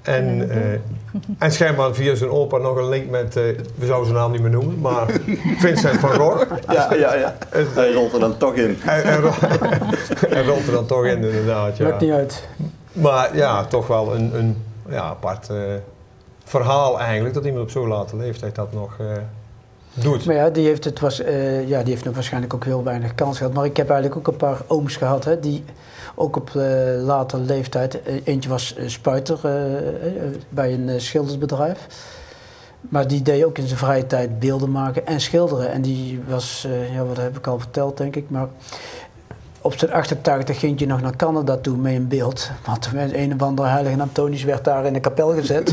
En schijnbaar via zijn opa nog een link met, we zouden zijn naam niet meer noemen, maar Vincent van Gogh. Ja. Hij rolt er dan toch in. Hij rolt er dan toch in, inderdaad. Maakt niet uit. Maar ja, toch wel een ja, apart verhaal eigenlijk, dat iemand op zo'n late leeftijd dat nog doet. Maar ja, die heeft nog waarschijnlijk ook heel weinig kans gehad. Maar ik heb eigenlijk ook een paar ooms gehad, hè, die ook op late leeftijd, eentje was spuiter bij een schildersbedrijf. Maar die deed ook in zijn vrije tijd beelden maken en schilderen. En die was, ja, wat heb ik al verteld denk ik, maar op zijn 88 ging je nog naar Canada toe met een beeld. Want een of andere heilige Antonius werd daar in de kapel gezet.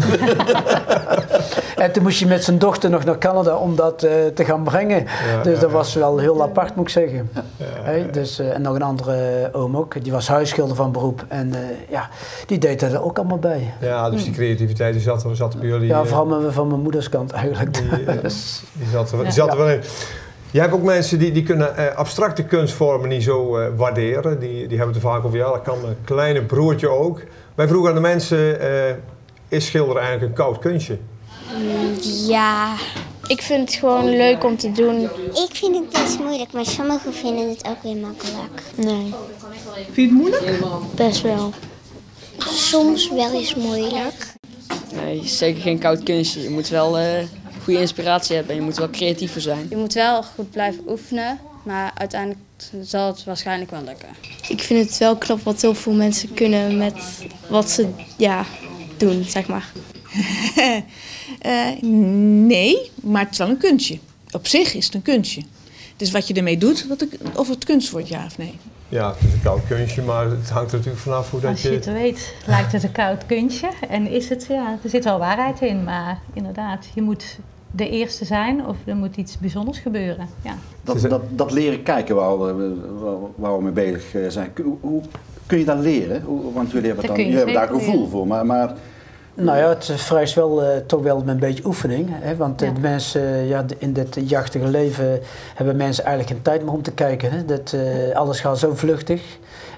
En toen moest je met zijn dochter nog naar Canada om dat te gaan brengen. Ja, dus dat was wel heel apart, moet ik zeggen. Ja, hey, dus, en nog een andere oom ook, die was huisschilder van beroep. En ja, die deed er ook allemaal bij. Ja, dus die creativiteit die zat bij jullie... Ja, vooral van mijn moeders kant eigenlijk. Die zat er wel in. Je hebt ook mensen die kunnen abstracte kunstvormen niet zo waarderen. Die hebben het er vaak over, ja, dat kan mijn kleine broertje ook. Wij vroegen aan de mensen, is schilderen eigenlijk een koud kunstje? Ja, ik vind het gewoon leuk om te doen. Ik vind het best moeilijk, maar sommigen vinden het ook weer makkelijk. Nee. Vind je het moeilijk? Best wel. Soms wel eens moeilijk. Nee, zeker geen koud kunstje. Je moet wel... goede inspiratie hebben en je moet wel creatiever zijn. Je moet wel goed blijven oefenen, maar uiteindelijk zal het waarschijnlijk wel lukken. Ik vind het wel knap wat heel veel mensen kunnen met wat ze doen, zeg maar. Nee, maar het is wel een kunstje. Op zich is het een kunstje. Dus wat je ermee doet, of het kunst wordt, ja of nee. Ja, het is een koud kunstje, maar het hangt er natuurlijk vanaf hoe dat je... Als je het weet, lijkt het een koud kunstje. En is het, ja, er zit wel waarheid in, maar inderdaad, je moet de eerste zijn of er moet iets bijzonders gebeuren. Ja. Dat leren kijken waar we mee bezig zijn, hoe kun je dat leren? Want jullie hebben, jullie hebben daar gevoel voor, maar... Nou ja, het vereist wel toch wel een beetje oefening. Hè? Want de mensen, ja, in dit jachtige leven hebben mensen eigenlijk geen tijd meer om te kijken. Hè? Dat, alles gaat zo vluchtig.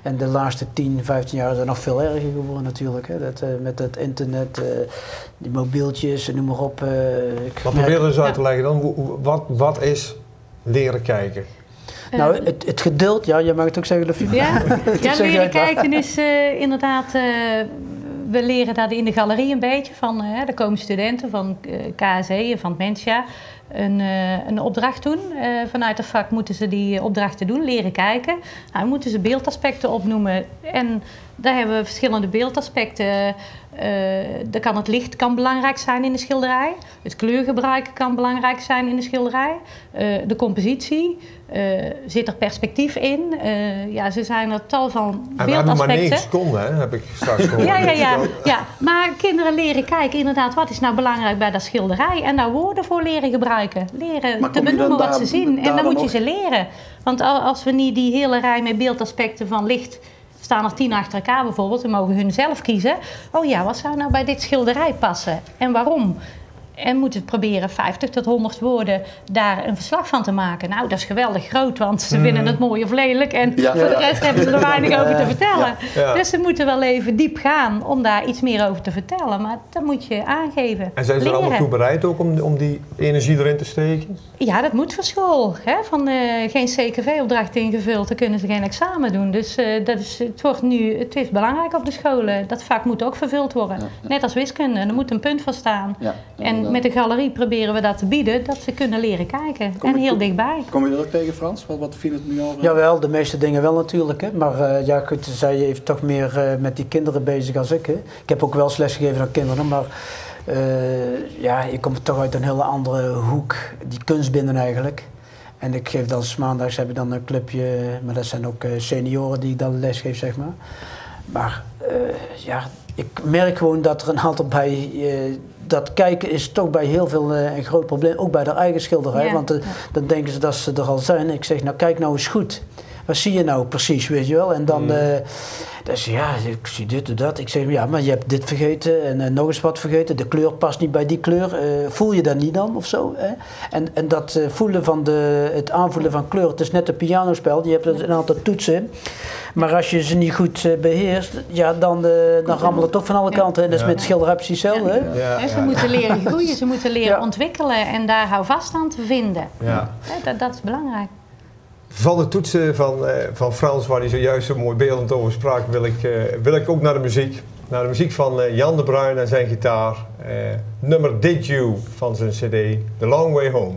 En de laatste 10, 15 jaar is er nog veel erger geworden natuurlijk. Hè? Dat, met het internet, die mobieltjes, noem maar op. Wat proberen we zo uit te leggen dan? Wat is leren kijken? Nou, het geduld, ja, je mag het ook zeggen. Leren kijken is inderdaad... We leren daar in de galerie een beetje van. Hè, daar komen studenten van KSE en van Mentia een opdracht doen. Vanuit het vak moeten ze die opdrachten doen, leren kijken. Nou, moeten ze beeldaspecten opnoemen. En daar hebben we verschillende beeldaspecten. Het licht kan belangrijk zijn in de schilderij. Het kleurgebruik kan belangrijk zijn in de schilderij. De compositie. Zit er perspectief in? Ja, ze zijn er tal van beeldaspecten. En we hebben maar 9 seconden, hè? Heb ik straks gehoord. Ja. Maar kinderen leren kijken, inderdaad, wat is nou belangrijk bij dat schilderij? En daar woorden voor leren gebruiken. Leren maar te benoemen wat ze zien. En dan moet je ze leren. Want als we niet die hele rij met beeldaspecten van licht... staan er 10 achter elkaar bijvoorbeeld en mogen hun zelf kiezen. Oh ja, wat zou nou bij dit schilderij passen? En waarom? En moeten we proberen 50 tot 100 woorden daar een verslag van te maken. Nou, dat is geweldig groot, want ze vinden het mooi of lelijk. En voor de rest hebben ze er weinig over te vertellen. Ja. Dus ze moeten wel even diep gaan om daar iets meer over te vertellen. Maar dat moet je aangeven. En zijn ze er allemaal toe bereid ook om die energie erin te steken? Ja, dat moet voor school. Hè? Van geen CKV-opdracht ingevuld, dan kunnen ze geen examen doen. Dus het is belangrijk op de scholen. Dat vak moet ook vervuld worden. Ja. Net als wiskunde, er moet een punt voor staan. Ja. En met de galerie proberen we dat te bieden, dat ze kunnen leren kijken. En heel dichtbij. Kom je dat ook tegen, Frans? Wat viel het nu al? Jawel, de meeste dingen wel natuurlijk. Hè. Maar ja, goed, zij heeft toch meer met die kinderen bezig als ik. Hè. Ik heb ook wel les gegeven aan kinderen, maar ja, ik kom toch uit een hele andere hoek. Die kunstbinden eigenlijk. En ik geef dan 's maandags heb ik dan een clubje, maar dat zijn ook senioren die ik dan les geef, zeg maar. Maar ja, ik merk gewoon dat er een aantal bij... dat kijken is toch bij heel veel een groot probleem, ook bij de eigen schilderij. Ja, want dan denken ze dat ze er al zijn. Ik zeg, nou kijk nou eens goed. Wat zie je nou precies, weet je wel? En dan, dus ja, ik zie dit en dat. Ik zeg, ja, maar je hebt dit vergeten en nog eens wat vergeten. De kleur past niet bij die kleur. Voel je dat niet dan, of zo? Hè? En dat voelen van het aanvoelen van kleur, het is net een pianospel. Je hebt een aantal toetsen. Maar als je ze niet goed beheerst, ja, dan rammelt het toch van alle kanten. En dat is met schilderij precies hetzelfde. Ze moeten leren groeien, ze moeten leren ontwikkelen en daar houvast aan te vinden. Ja. Dat is belangrijk. Van de toetsen van Frans, waar hij zojuist zo mooi beeldend over sprak, wil ik ook naar de muziek. naar de muziek van Jan de Bruijn en zijn gitaar. Nummer Did You van zijn cd The Long Way Home.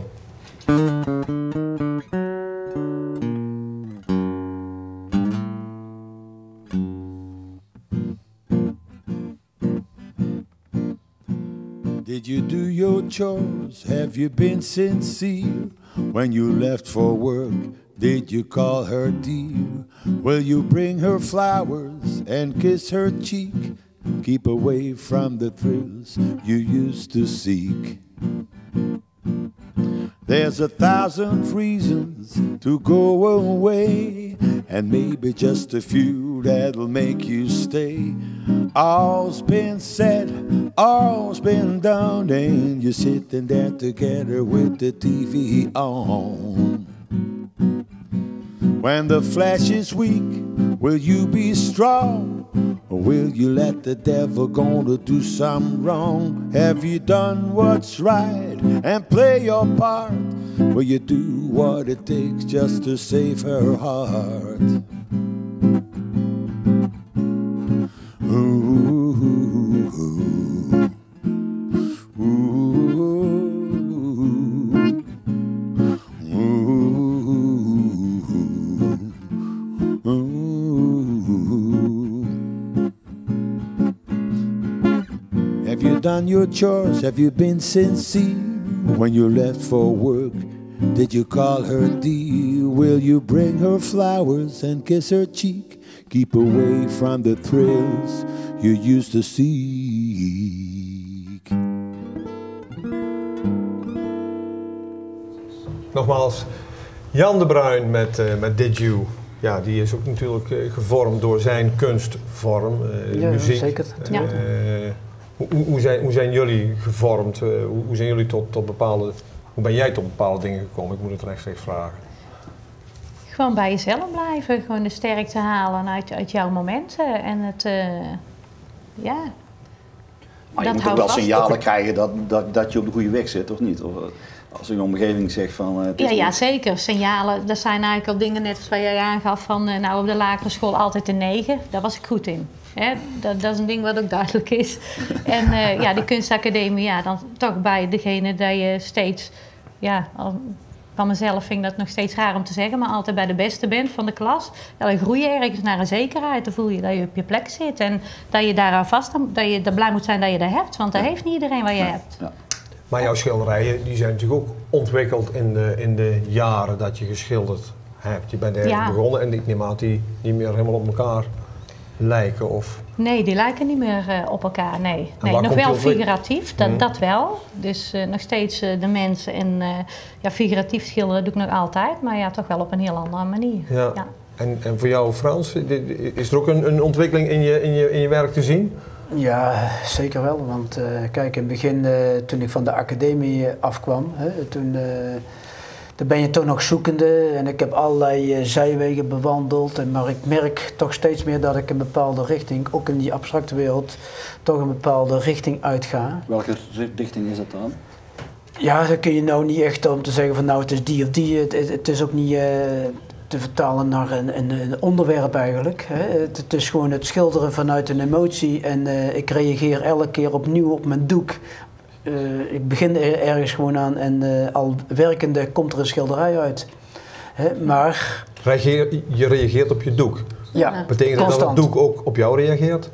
Did you do your chores? Have you been sincere? When you left for work, did you call her dear? Will you bring her flowers and kiss her cheek? Keep away from the thrills you used to seek. There's 1,000 reasons to go away, and maybe just a few that'll make you stay. All's been said, all's been done, and you're sitting there together with the TV on. When the flesh is weak, will you be strong? Or will you let the devil go to do some wrong? Have you done what's right and play your part? Will you do what it takes just to save her heart? Ooh, ooh, ooh. Done your chores? Have you been sincere? When you left for work, did you call her dear? Will you bring her flowers and kiss her cheek? Keep away from the thrills you used to seek. Nogmaals, Jan de Bruijn met Did You. Ja, die is ook natuurlijk gevormd door zijn kunstvorm, ja, muziek. Zeker. Ja. Hoe zijn jullie gevormd? Hoe zijn jullie tot bepaalde... Hoe ben jij tot bepaalde dingen gekomen? Ik moet het rechtstreeks vragen. Gewoon bij jezelf blijven. Gewoon de sterkte halen uit jouw momenten. En het... ja. Maar je moet ook wel signalen krijgen dat je op de goede weg zit, of niet? Of, als een omgeving zegt van... ja, zeker. Signalen, dat zijn eigenlijk al dingen net als waar jij aangaf van... nou, op de lagere school altijd een 9. Daar was ik goed in. Hè? Dat is een ding wat ook duidelijk is. En ja, die kunstacademie, ja, dan toch bij degene dat je steeds... Ja, van mezelf vind ik dat nog steeds raar om te zeggen... maar altijd bij de beste bent van de klas. Dan groei je ergens naar een zekerheid. Dan voel je dat je op je plek zit. En dat je daaraan vast... Dat je blij moet zijn dat je dat hebt. Want dat heeft niet iedereen wat je hebt. Ja. Maar jouw schilderijen die zijn natuurlijk ook ontwikkeld in de jaren dat je geschilderd hebt. Je bent ergens begonnen en ik neem aan dat die niet meer helemaal op elkaar lijken. Of... Nee, die lijken niet meer op elkaar, nee. Nee, nog wel figuratief, dat wel. Dus nog steeds de mensen en ja, figuratief schilderen doe ik nog altijd, maar ja, toch wel op een heel andere manier. Ja. Ja. En voor jou, Frans, is er ook een ontwikkeling in je werk te zien? Ja, zeker wel. Want kijk, in het begin, toen ik van de academie afkwam, toen ben je toch nog zoekende. En ik heb allerlei zijwegen bewandeld. Maar ik merk toch steeds meer dat ik een bepaalde richting, ook in die abstracte wereld, toch een bepaalde richting uitga. Welke richting is dat dan? Ja, dat kun je nou niet echt om te zeggen van nou, het is die of die. Het is ook niet... te vertalen naar een onderwerp eigenlijk. Hè. Het is gewoon het schilderen vanuit een emotie en ik reageer elke keer opnieuw op mijn doek. Ik begin ergens gewoon aan en al werkende komt er een schilderij uit. Hè, maar... Je reageert op je doek? Ja, betekent dat dat het doek ook op jou reageert?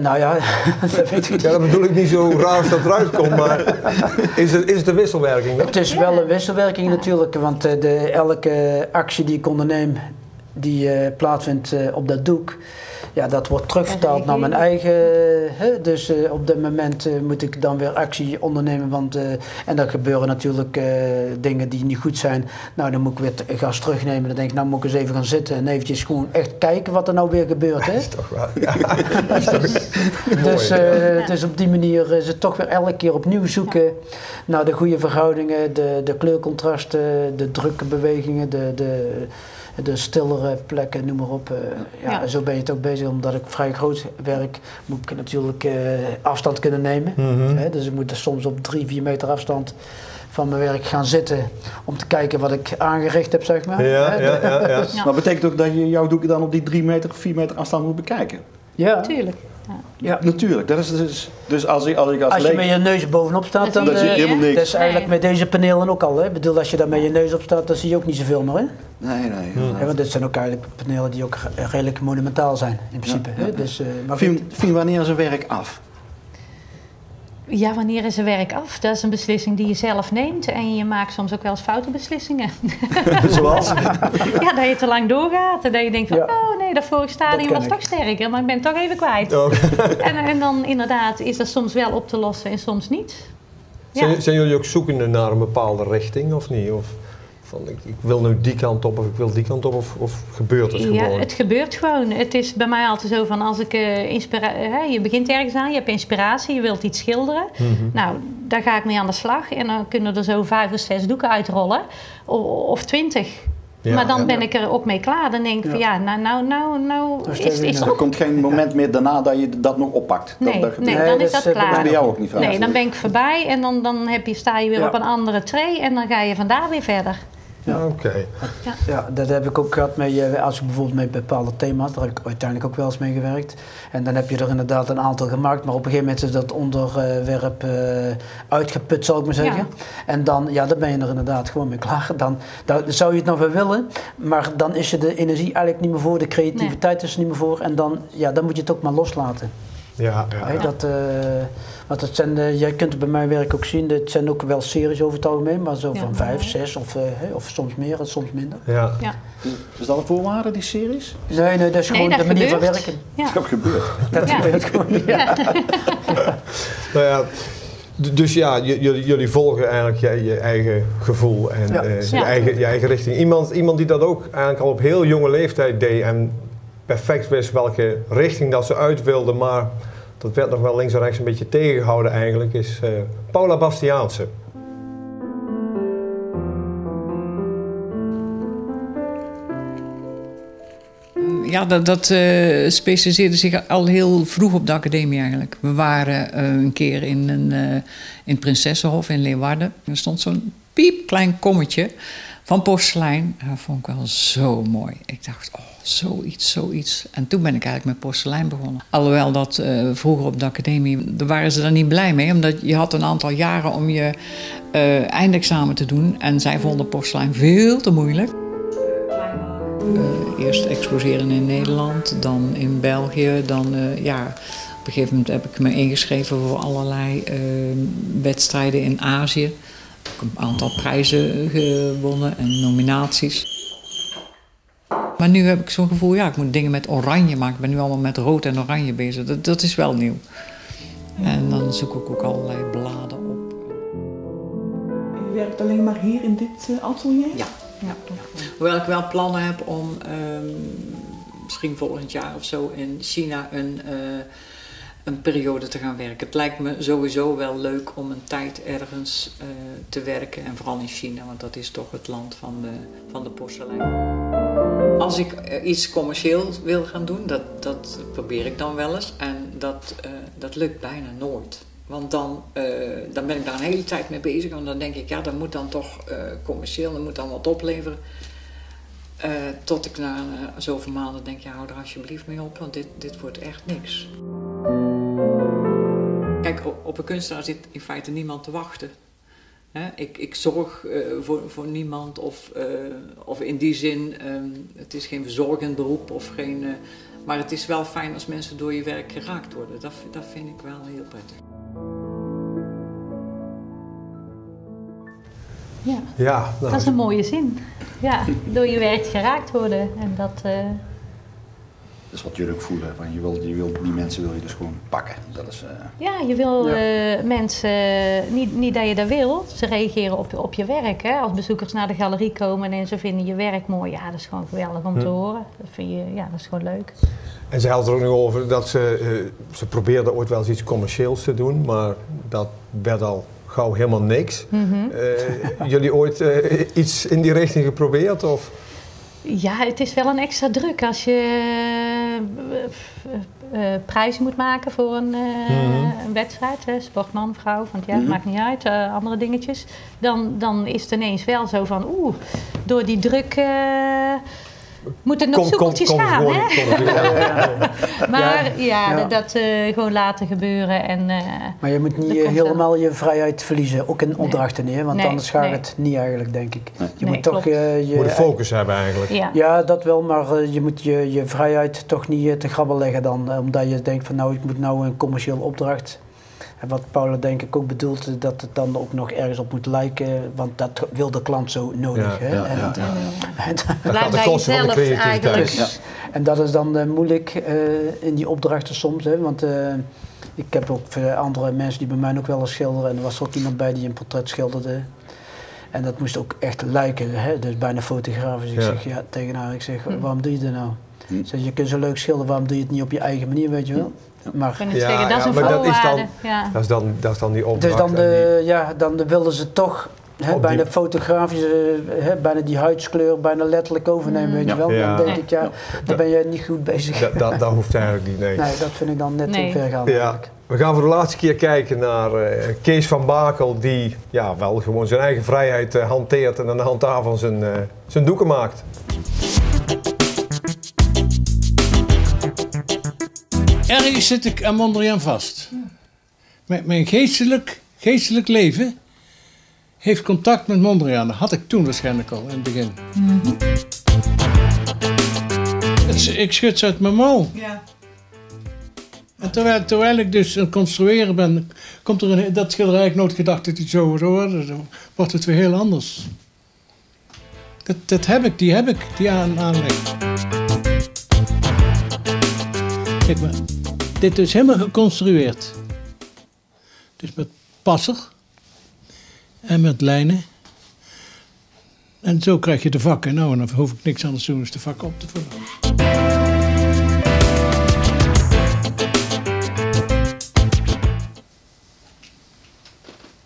Nou ja, dat weet ik niet. Ja, dat bedoel ik niet zo raar als dat eruit komt, maar is het een wisselwerking? Dan? Het is wel een wisselwerking natuurlijk, want elke actie die ik onderneem, die plaatsvindt op dat doek, ja, dat wordt terugvertaald naar mijn eigen... dus op dat moment moet ik dan weer actie ondernemen, want... en dan gebeuren natuurlijk dingen die niet goed zijn. Nou, dan moet ik weer gas terugnemen. Dan denk ik, nou moet ik eens even gaan zitten en eventjes gewoon echt kijken wat er nou weer gebeurt. Hè? Dat is toch wel... Ja, dat is toch... Dus, dus op die manier is het toch weer elke keer opnieuw zoeken naar de goede verhoudingen, de kleurcontrasten, de drukke bewegingen, de stillere plekken, noem maar op. Ja, zo ben je het ook bezig. Omdat ik vrij groot werk, moet ik natuurlijk afstand kunnen nemen. Dus ik moet er soms op 3-4 meter afstand van mijn werk gaan zitten. Om te kijken wat ik aangericht heb, zeg maar. Ja. Dat betekent ook dat je jouw doeken dan op die 3-4 meter afstand moet bekijken. Ja, natuurlijk. Ja, natuurlijk. Dat is dus als je met je neus bovenop staat, dan zie je helemaal niks. Dat is eigenlijk met deze panelen ook al. Hè? Ik bedoel, als je daar met je neus op staat, dan zie je ook niet zoveel meer. Hè? Nee. Want dit zijn ook eigenlijk panelen die ook redelijk monumentaal zijn, in principe. Ja. Hè? Dus, Fien, wanneer is een werk af? Ja, wanneer is een werk af? Dat is een beslissing die je zelf neemt. En je maakt soms ook wel eens foute beslissingen. Zoals? Ja, dat je te lang doorgaat. En dat je denkt van, oh nee, dat vorige stadium was toch sterker. Maar ik ben het toch even kwijt. Oh. En dan inderdaad is dat soms wel op te lossen en soms niet. Ja. Zijn jullie ook zoekende naar een bepaalde richting of niet? Of van, ik wil nu die kant op of ik wil die kant op. Of gebeurt het gewoon? Ja, het gebeurt gewoon. Het is bij mij altijd zo van als ik je begint ergens aan, je hebt inspiratie, je wilt iets schilderen. Mm-hmm. Nou, daar ga ik mee aan de slag. En dan kunnen er zo 5 of 6 doeken uitrollen. Of 20. Ja, maar dan ben ik er ook mee klaar. Dan denk ik van nou is er komt geen moment meer daarna dat je dat nog oppakt. Nee, dan is dat klaar. Dat is bij jou ook niet vast. Nee, dan ben ik voorbij en dan sta je weer op een andere tree en dan ga je vandaar weer verder. Ja, oké. Ja, dat heb ik ook gehad mee, als ik bijvoorbeeld met bepaalde thema's, daar heb ik uiteindelijk ook wel eens mee gewerkt. En dan heb je er inderdaad een aantal gemaakt, maar op een gegeven moment is dat onderwerp uitgeput, zal ik maar zeggen. Ja. En dan ben je er inderdaad gewoon mee klaar. Dan zou je het nog wel willen, maar dan is je de energie eigenlijk niet meer voor, de creativiteit is er niet meer voor. En dan moet je het ook maar loslaten. Ja. Hey, want het zijn, jij kunt het bij mijn werk ook zien, het zijn ook wel series over het algemeen, maar zo van 5, 6 of soms meer en soms minder. Ja. Ja. Is dat een voorwaarde, die series? Nee, dat is gewoon de manier van werken. Ja. Dat gebeurt. Dat gebeurt gewoon. Ja. Nou ja, dus ja, jullie volgen eigenlijk je eigen gevoel en je eigen richting. Iemand die dat ook eigenlijk al op heel jonge leeftijd deed en perfect wist welke richting dat ze uit wilden, maar dat werd nog wel links en rechts een beetje tegengehouden eigenlijk, is Paula Bastiaanse. Ja, dat specialiseerde zich al heel vroeg op de academie eigenlijk. We waren een keer in Prinsessenhof in Leeuwarden. Er stond zo'n piepklein kommetje van porselein. Dat vond ik wel zo mooi. Ik dacht, oh, zoiets. En toen ben ik eigenlijk met porselein begonnen. Alhoewel dat vroeger op de academie, daar waren ze er niet blij mee. Omdat je had een aantal jaren om je eindexamen te doen. En zij vonden porselein veel te moeilijk. Eerst exposeren in Nederland, dan in België, dan op een gegeven moment heb ik me ingeschreven voor allerlei wedstrijden in Azië. Ik heb een aantal prijzen gewonnen en nominaties. Maar nu heb ik zo'n gevoel, ik moet dingen met oranje maken. Ik ben nu allemaal met rood en oranje bezig. Dat is wel nieuw. En dan zoek ik ook allerlei bladen op. U werkt alleen maar hier in dit atelier? Ja. Hoewel ik wel plannen heb om misschien volgend jaar of zo in China een periode te gaan werken. Het lijkt me sowieso wel leuk om een tijd ergens te werken. En vooral in China, want dat is toch het land van de porselein. Als ik iets commercieel wil gaan doen, dat probeer ik dan wel eens. En dat lukt bijna nooit. Want dan ben ik daar een hele tijd mee bezig. En dan denk ik, dat moet dan toch commercieel, dat moet dan wat opleveren. Tot ik na zoveel maanden denk, hou er alsjeblieft mee op, want dit wordt echt niks. Kijk, op een kunstenaar zit in feite niemand te wachten. Ik zorg voor niemand of in die zin, het is geen verzorgend beroep of geen... maar het is wel fijn als mensen door je werk geraakt worden. Dat vind ik wel heel prettig. Ja, dat is een mooie zin. Ja, door je werk geraakt worden. En dat is wat jullie ook voelen, want die mensen wil je dus gewoon pakken. Dat is, Ja, je wil mensen, niet dat je dat wil, ze reageren op je werk. Hè? Als bezoekers naar de galerie komen en ze vinden je werk mooi, dat is gewoon geweldig om te horen. Dat vind je, dat is gewoon leuk. En ze had er ook nog over dat ze probeerde ooit wel eens iets commercieels te doen, maar dat werd al gauw helemaal niks. Mm-hmm. Jullie ooit iets in die richting geprobeerd? Of? Ja, het is wel een extra druk als je prijs moet maken voor een wedstrijd. Hè? Sportman, vrouw, want maakt niet uit, andere dingetjes. Dan is het ineens wel zo van, door die druk Moeten nog zoekeltjes gaan, hè? Maar ja, dat gewoon laten gebeuren. En, maar je moet niet helemaal je vrijheid verliezen, ook in opdrachten, hè? Want anders gaat het niet eigenlijk, denk ik. Nee. Je moet toch je moet de focus hebben eigenlijk. Ja, ja dat wel, maar je moet je vrijheid toch niet te grabbel leggen dan. Omdat je denkt van nou, ik moet nou een commerciële opdracht. En wat Paula denk ik ook bedoelt, dat het dan ook nog ergens op moet lijken, want dat wil de klant zo nodig. Blijf bij jezelf eigenlijk. Dus, en dat is dan moeilijk in die opdrachten soms, hè, want ik heb ook andere mensen die bij mij ook wel eens schilderen en er was ook iemand bij die een portret schilderde. En dat moest ook echt lijken, hè, dus bijna fotografisch. Ik zeg ja, tegen haar, ik zeg, waarom doe je dat nou? Zeg, je kunt zo leuk schilderen, waarom doe je het niet op je eigen manier, weet je wel? Maar dat is dan die opdracht. Dus dan, dan wilden ze toch bijna die fotografische, bijna die huidskleur, bijna letterlijk overnemen, weet je wel. Dan denk ik, ja, dan ben je niet goed bezig. Dat hoeft eigenlijk niet, nee, dat vind ik dan net te ver gaan. Ja. We gaan voor de laatste keer kijken naar Kees van Bakel, die wel gewoon zijn eigen vrijheid hanteert en aan de hand daarvan zijn doeken maakt. Ergens zit ik aan Mondriaan vast. Mijn geestelijk leven heeft contact met Mondriaan. Dat had ik toen waarschijnlijk al in het begin. Mm-hmm. Ik schud ze uit mijn mouw. Ja. En terwijl ik dus aan het construeren ben, komt er dat schilderij ik nooit gedacht dat het zo wordt. Dan wordt het weer heel anders. Die aanleg. Kijk maar, dit is helemaal geconstrueerd. Dus met passer en met lijnen. En zo krijg je de vakken. Nou, en dan hoef ik niks anders te doen dan de vakken op te vullen.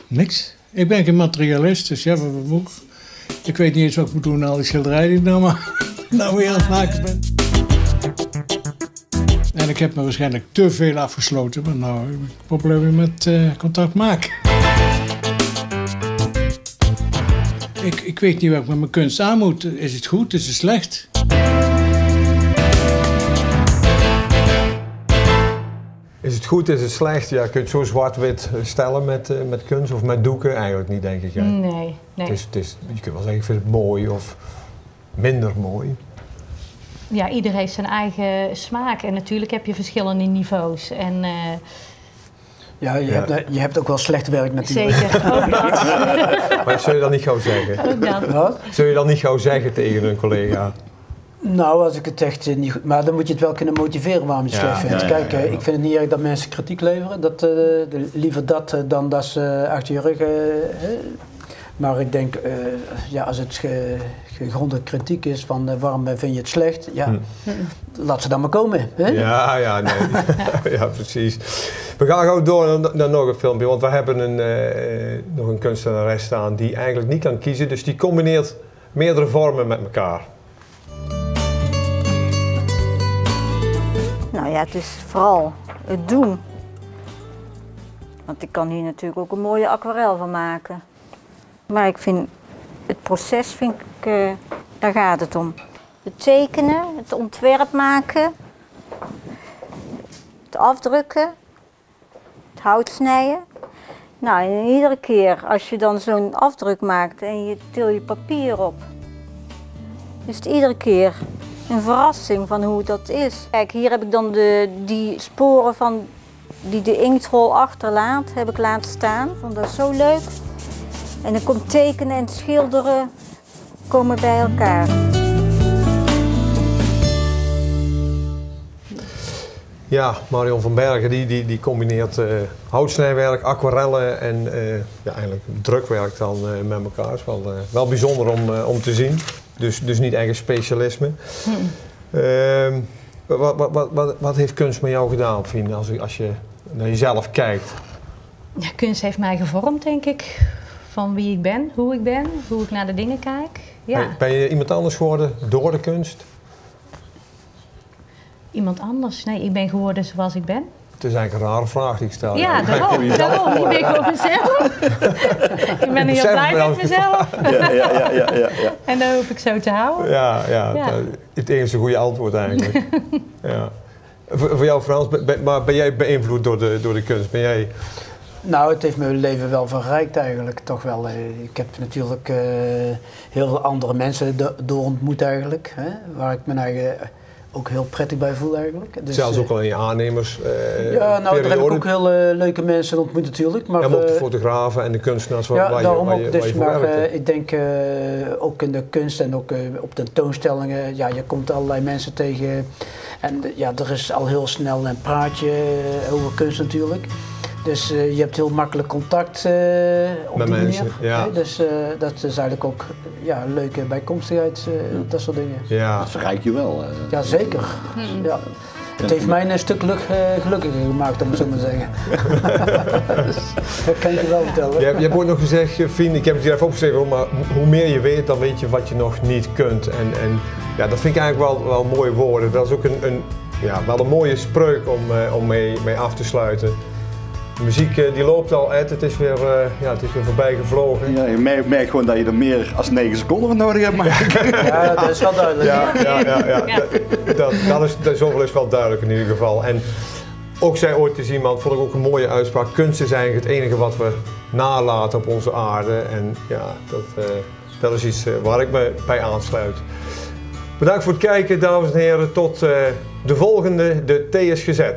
Niks. Ik ben geen materialist, dus ja, ik weet niet eens wat ik moet doen aan al die schilderijen die ik nou weer aan het maken ben. En ik heb me waarschijnlijk te veel afgesloten, maar nou heb ik problemen met contact maken. Ik weet niet wat ik met mijn kunst aan moet. Is het goed? Is het slecht? Is het goed? Is het slecht? Ja, kun je het zo zwart-wit stellen met kunst of met doeken? Eigenlijk niet, denk ik. Ja. Nee. Je kunt wel zeggen, ik vind het mooi of minder mooi. Ja, ieder heeft zijn eigen smaak en natuurlijk heb je verschillende niveaus. En, ja, je hebt ook wel slecht werk met die. Zeker, ook dat. Maar zul je dat niet gauw zeggen? Ook dat. Wat? Zul je dat niet gauw zeggen tegen een collega? Nou, als ik het echt niet goed... Maar dan moet je het wel kunnen motiveren waarom je het slecht vindt. Kijk, ik vind het niet erg dat mensen kritiek leveren. Dat, liever dat dan dat ze achter je rug... Maar ik denk, als het gegronde kritiek is van waarom vind je het slecht, laat ze dan maar komen. Hè? Ja, precies. We gaan gauw door naar nog een filmpje, want we hebben nog een kunstenares staan die eigenlijk niet kan kiezen, dus die combineert meerdere vormen met elkaar. Nou ja, het is vooral het doen. Want ik kan hier natuurlijk ook een mooie aquarel van maken. Maar ik vind het proces, daar gaat het om. Het tekenen, het ontwerp maken, het afdrukken, het hout snijden. Nou, en iedere keer als je dan zo'n afdruk maakt en je til je papier op, is het iedere keer een verrassing van hoe dat is. Kijk, hier heb ik dan die sporen van die de inktrol achterlaat, heb ik laten staan. Ik vond dat zo leuk. En dan komt tekenen en schilderen komen bij elkaar. Ja, Marion van Bergen die combineert houtsnijwerk, aquarellen en eigenlijk drukwerk dan met elkaar. Het is wel bijzonder om te zien. Dus niet eigen specialisme. Wat heeft kunst met jou gedaan, Fien, als je naar jezelf kijkt? Ja, kunst heeft mij gevormd, denk ik. Van wie ik ben, hoe ik ben, hoe ik naar de dingen kijk. Ja. Ben je iemand anders geworden door de kunst? Iemand anders? Nee, ik ben geworden zoals ik ben. Het is eigenlijk een rare vraag die ik stel. Ja, daarom. Ik denk over mezelf. Ik ben heel blij met mezelf. Ja. En dat hoop ik zo te houden. Ja. Het enige goede antwoord eigenlijk. Ja. Voor jou, Frans, maar ben jij beïnvloed door de kunst? Ben jij... Nou, het heeft mijn leven wel verrijkt eigenlijk, toch wel. Ik heb natuurlijk heel veel andere mensen door ontmoet eigenlijk, hè, waar ik mijn eigen... ook heel prettig bij voel eigenlijk. Dus, zelfs ook al in je aannemers. Ja, nou, periode. Daar heb ik ook heel leuke mensen ontmoet natuurlijk. Maar, en ook de fotografen en de kunstenaars waar je voor werkt. Ik denk ook in de kunst en ook op tentoonstellingen. Ja, je komt allerlei mensen tegen. En ja, er is al heel snel een praatje over kunst natuurlijk. Dus je hebt heel makkelijk contact met mensen. Ja. Dus dat is eigenlijk ook een leuke bijkomstigheid, dat soort dingen. Ja. Dat verrijkt je wel. Ja, zeker. Ja. Het heeft mij een stuk gelukkiger gemaakt, om het zo maar te zeggen. Dat kan je wel vertellen. Je hebt ook nog gezegd, Fien, ik heb het hier even opgeschreven, maar hoe meer je weet, dan weet je wat je nog niet kunt. En ja, dat vind ik eigenlijk wel mooie woorden. Dat is ook wel een mooie spreuk om mee af te sluiten. De muziek die loopt al, Ed. Het is weer voorbij gevlogen. Ja, je merkt gewoon dat je er meer als 9 seconden van nodig hebt. Ja, dat is wel duidelijk. Ja. Zoveel is wel duidelijk in ieder geval. En ook zei ooit eens iemand, vond ik ook een mooie uitspraak, kunst is eigenlijk het enige wat we nalaten op onze aarde. En ja, dat is iets waar ik me bij aansluit. Bedankt voor het kijken, dames en heren. Tot de volgende, de TisgZ.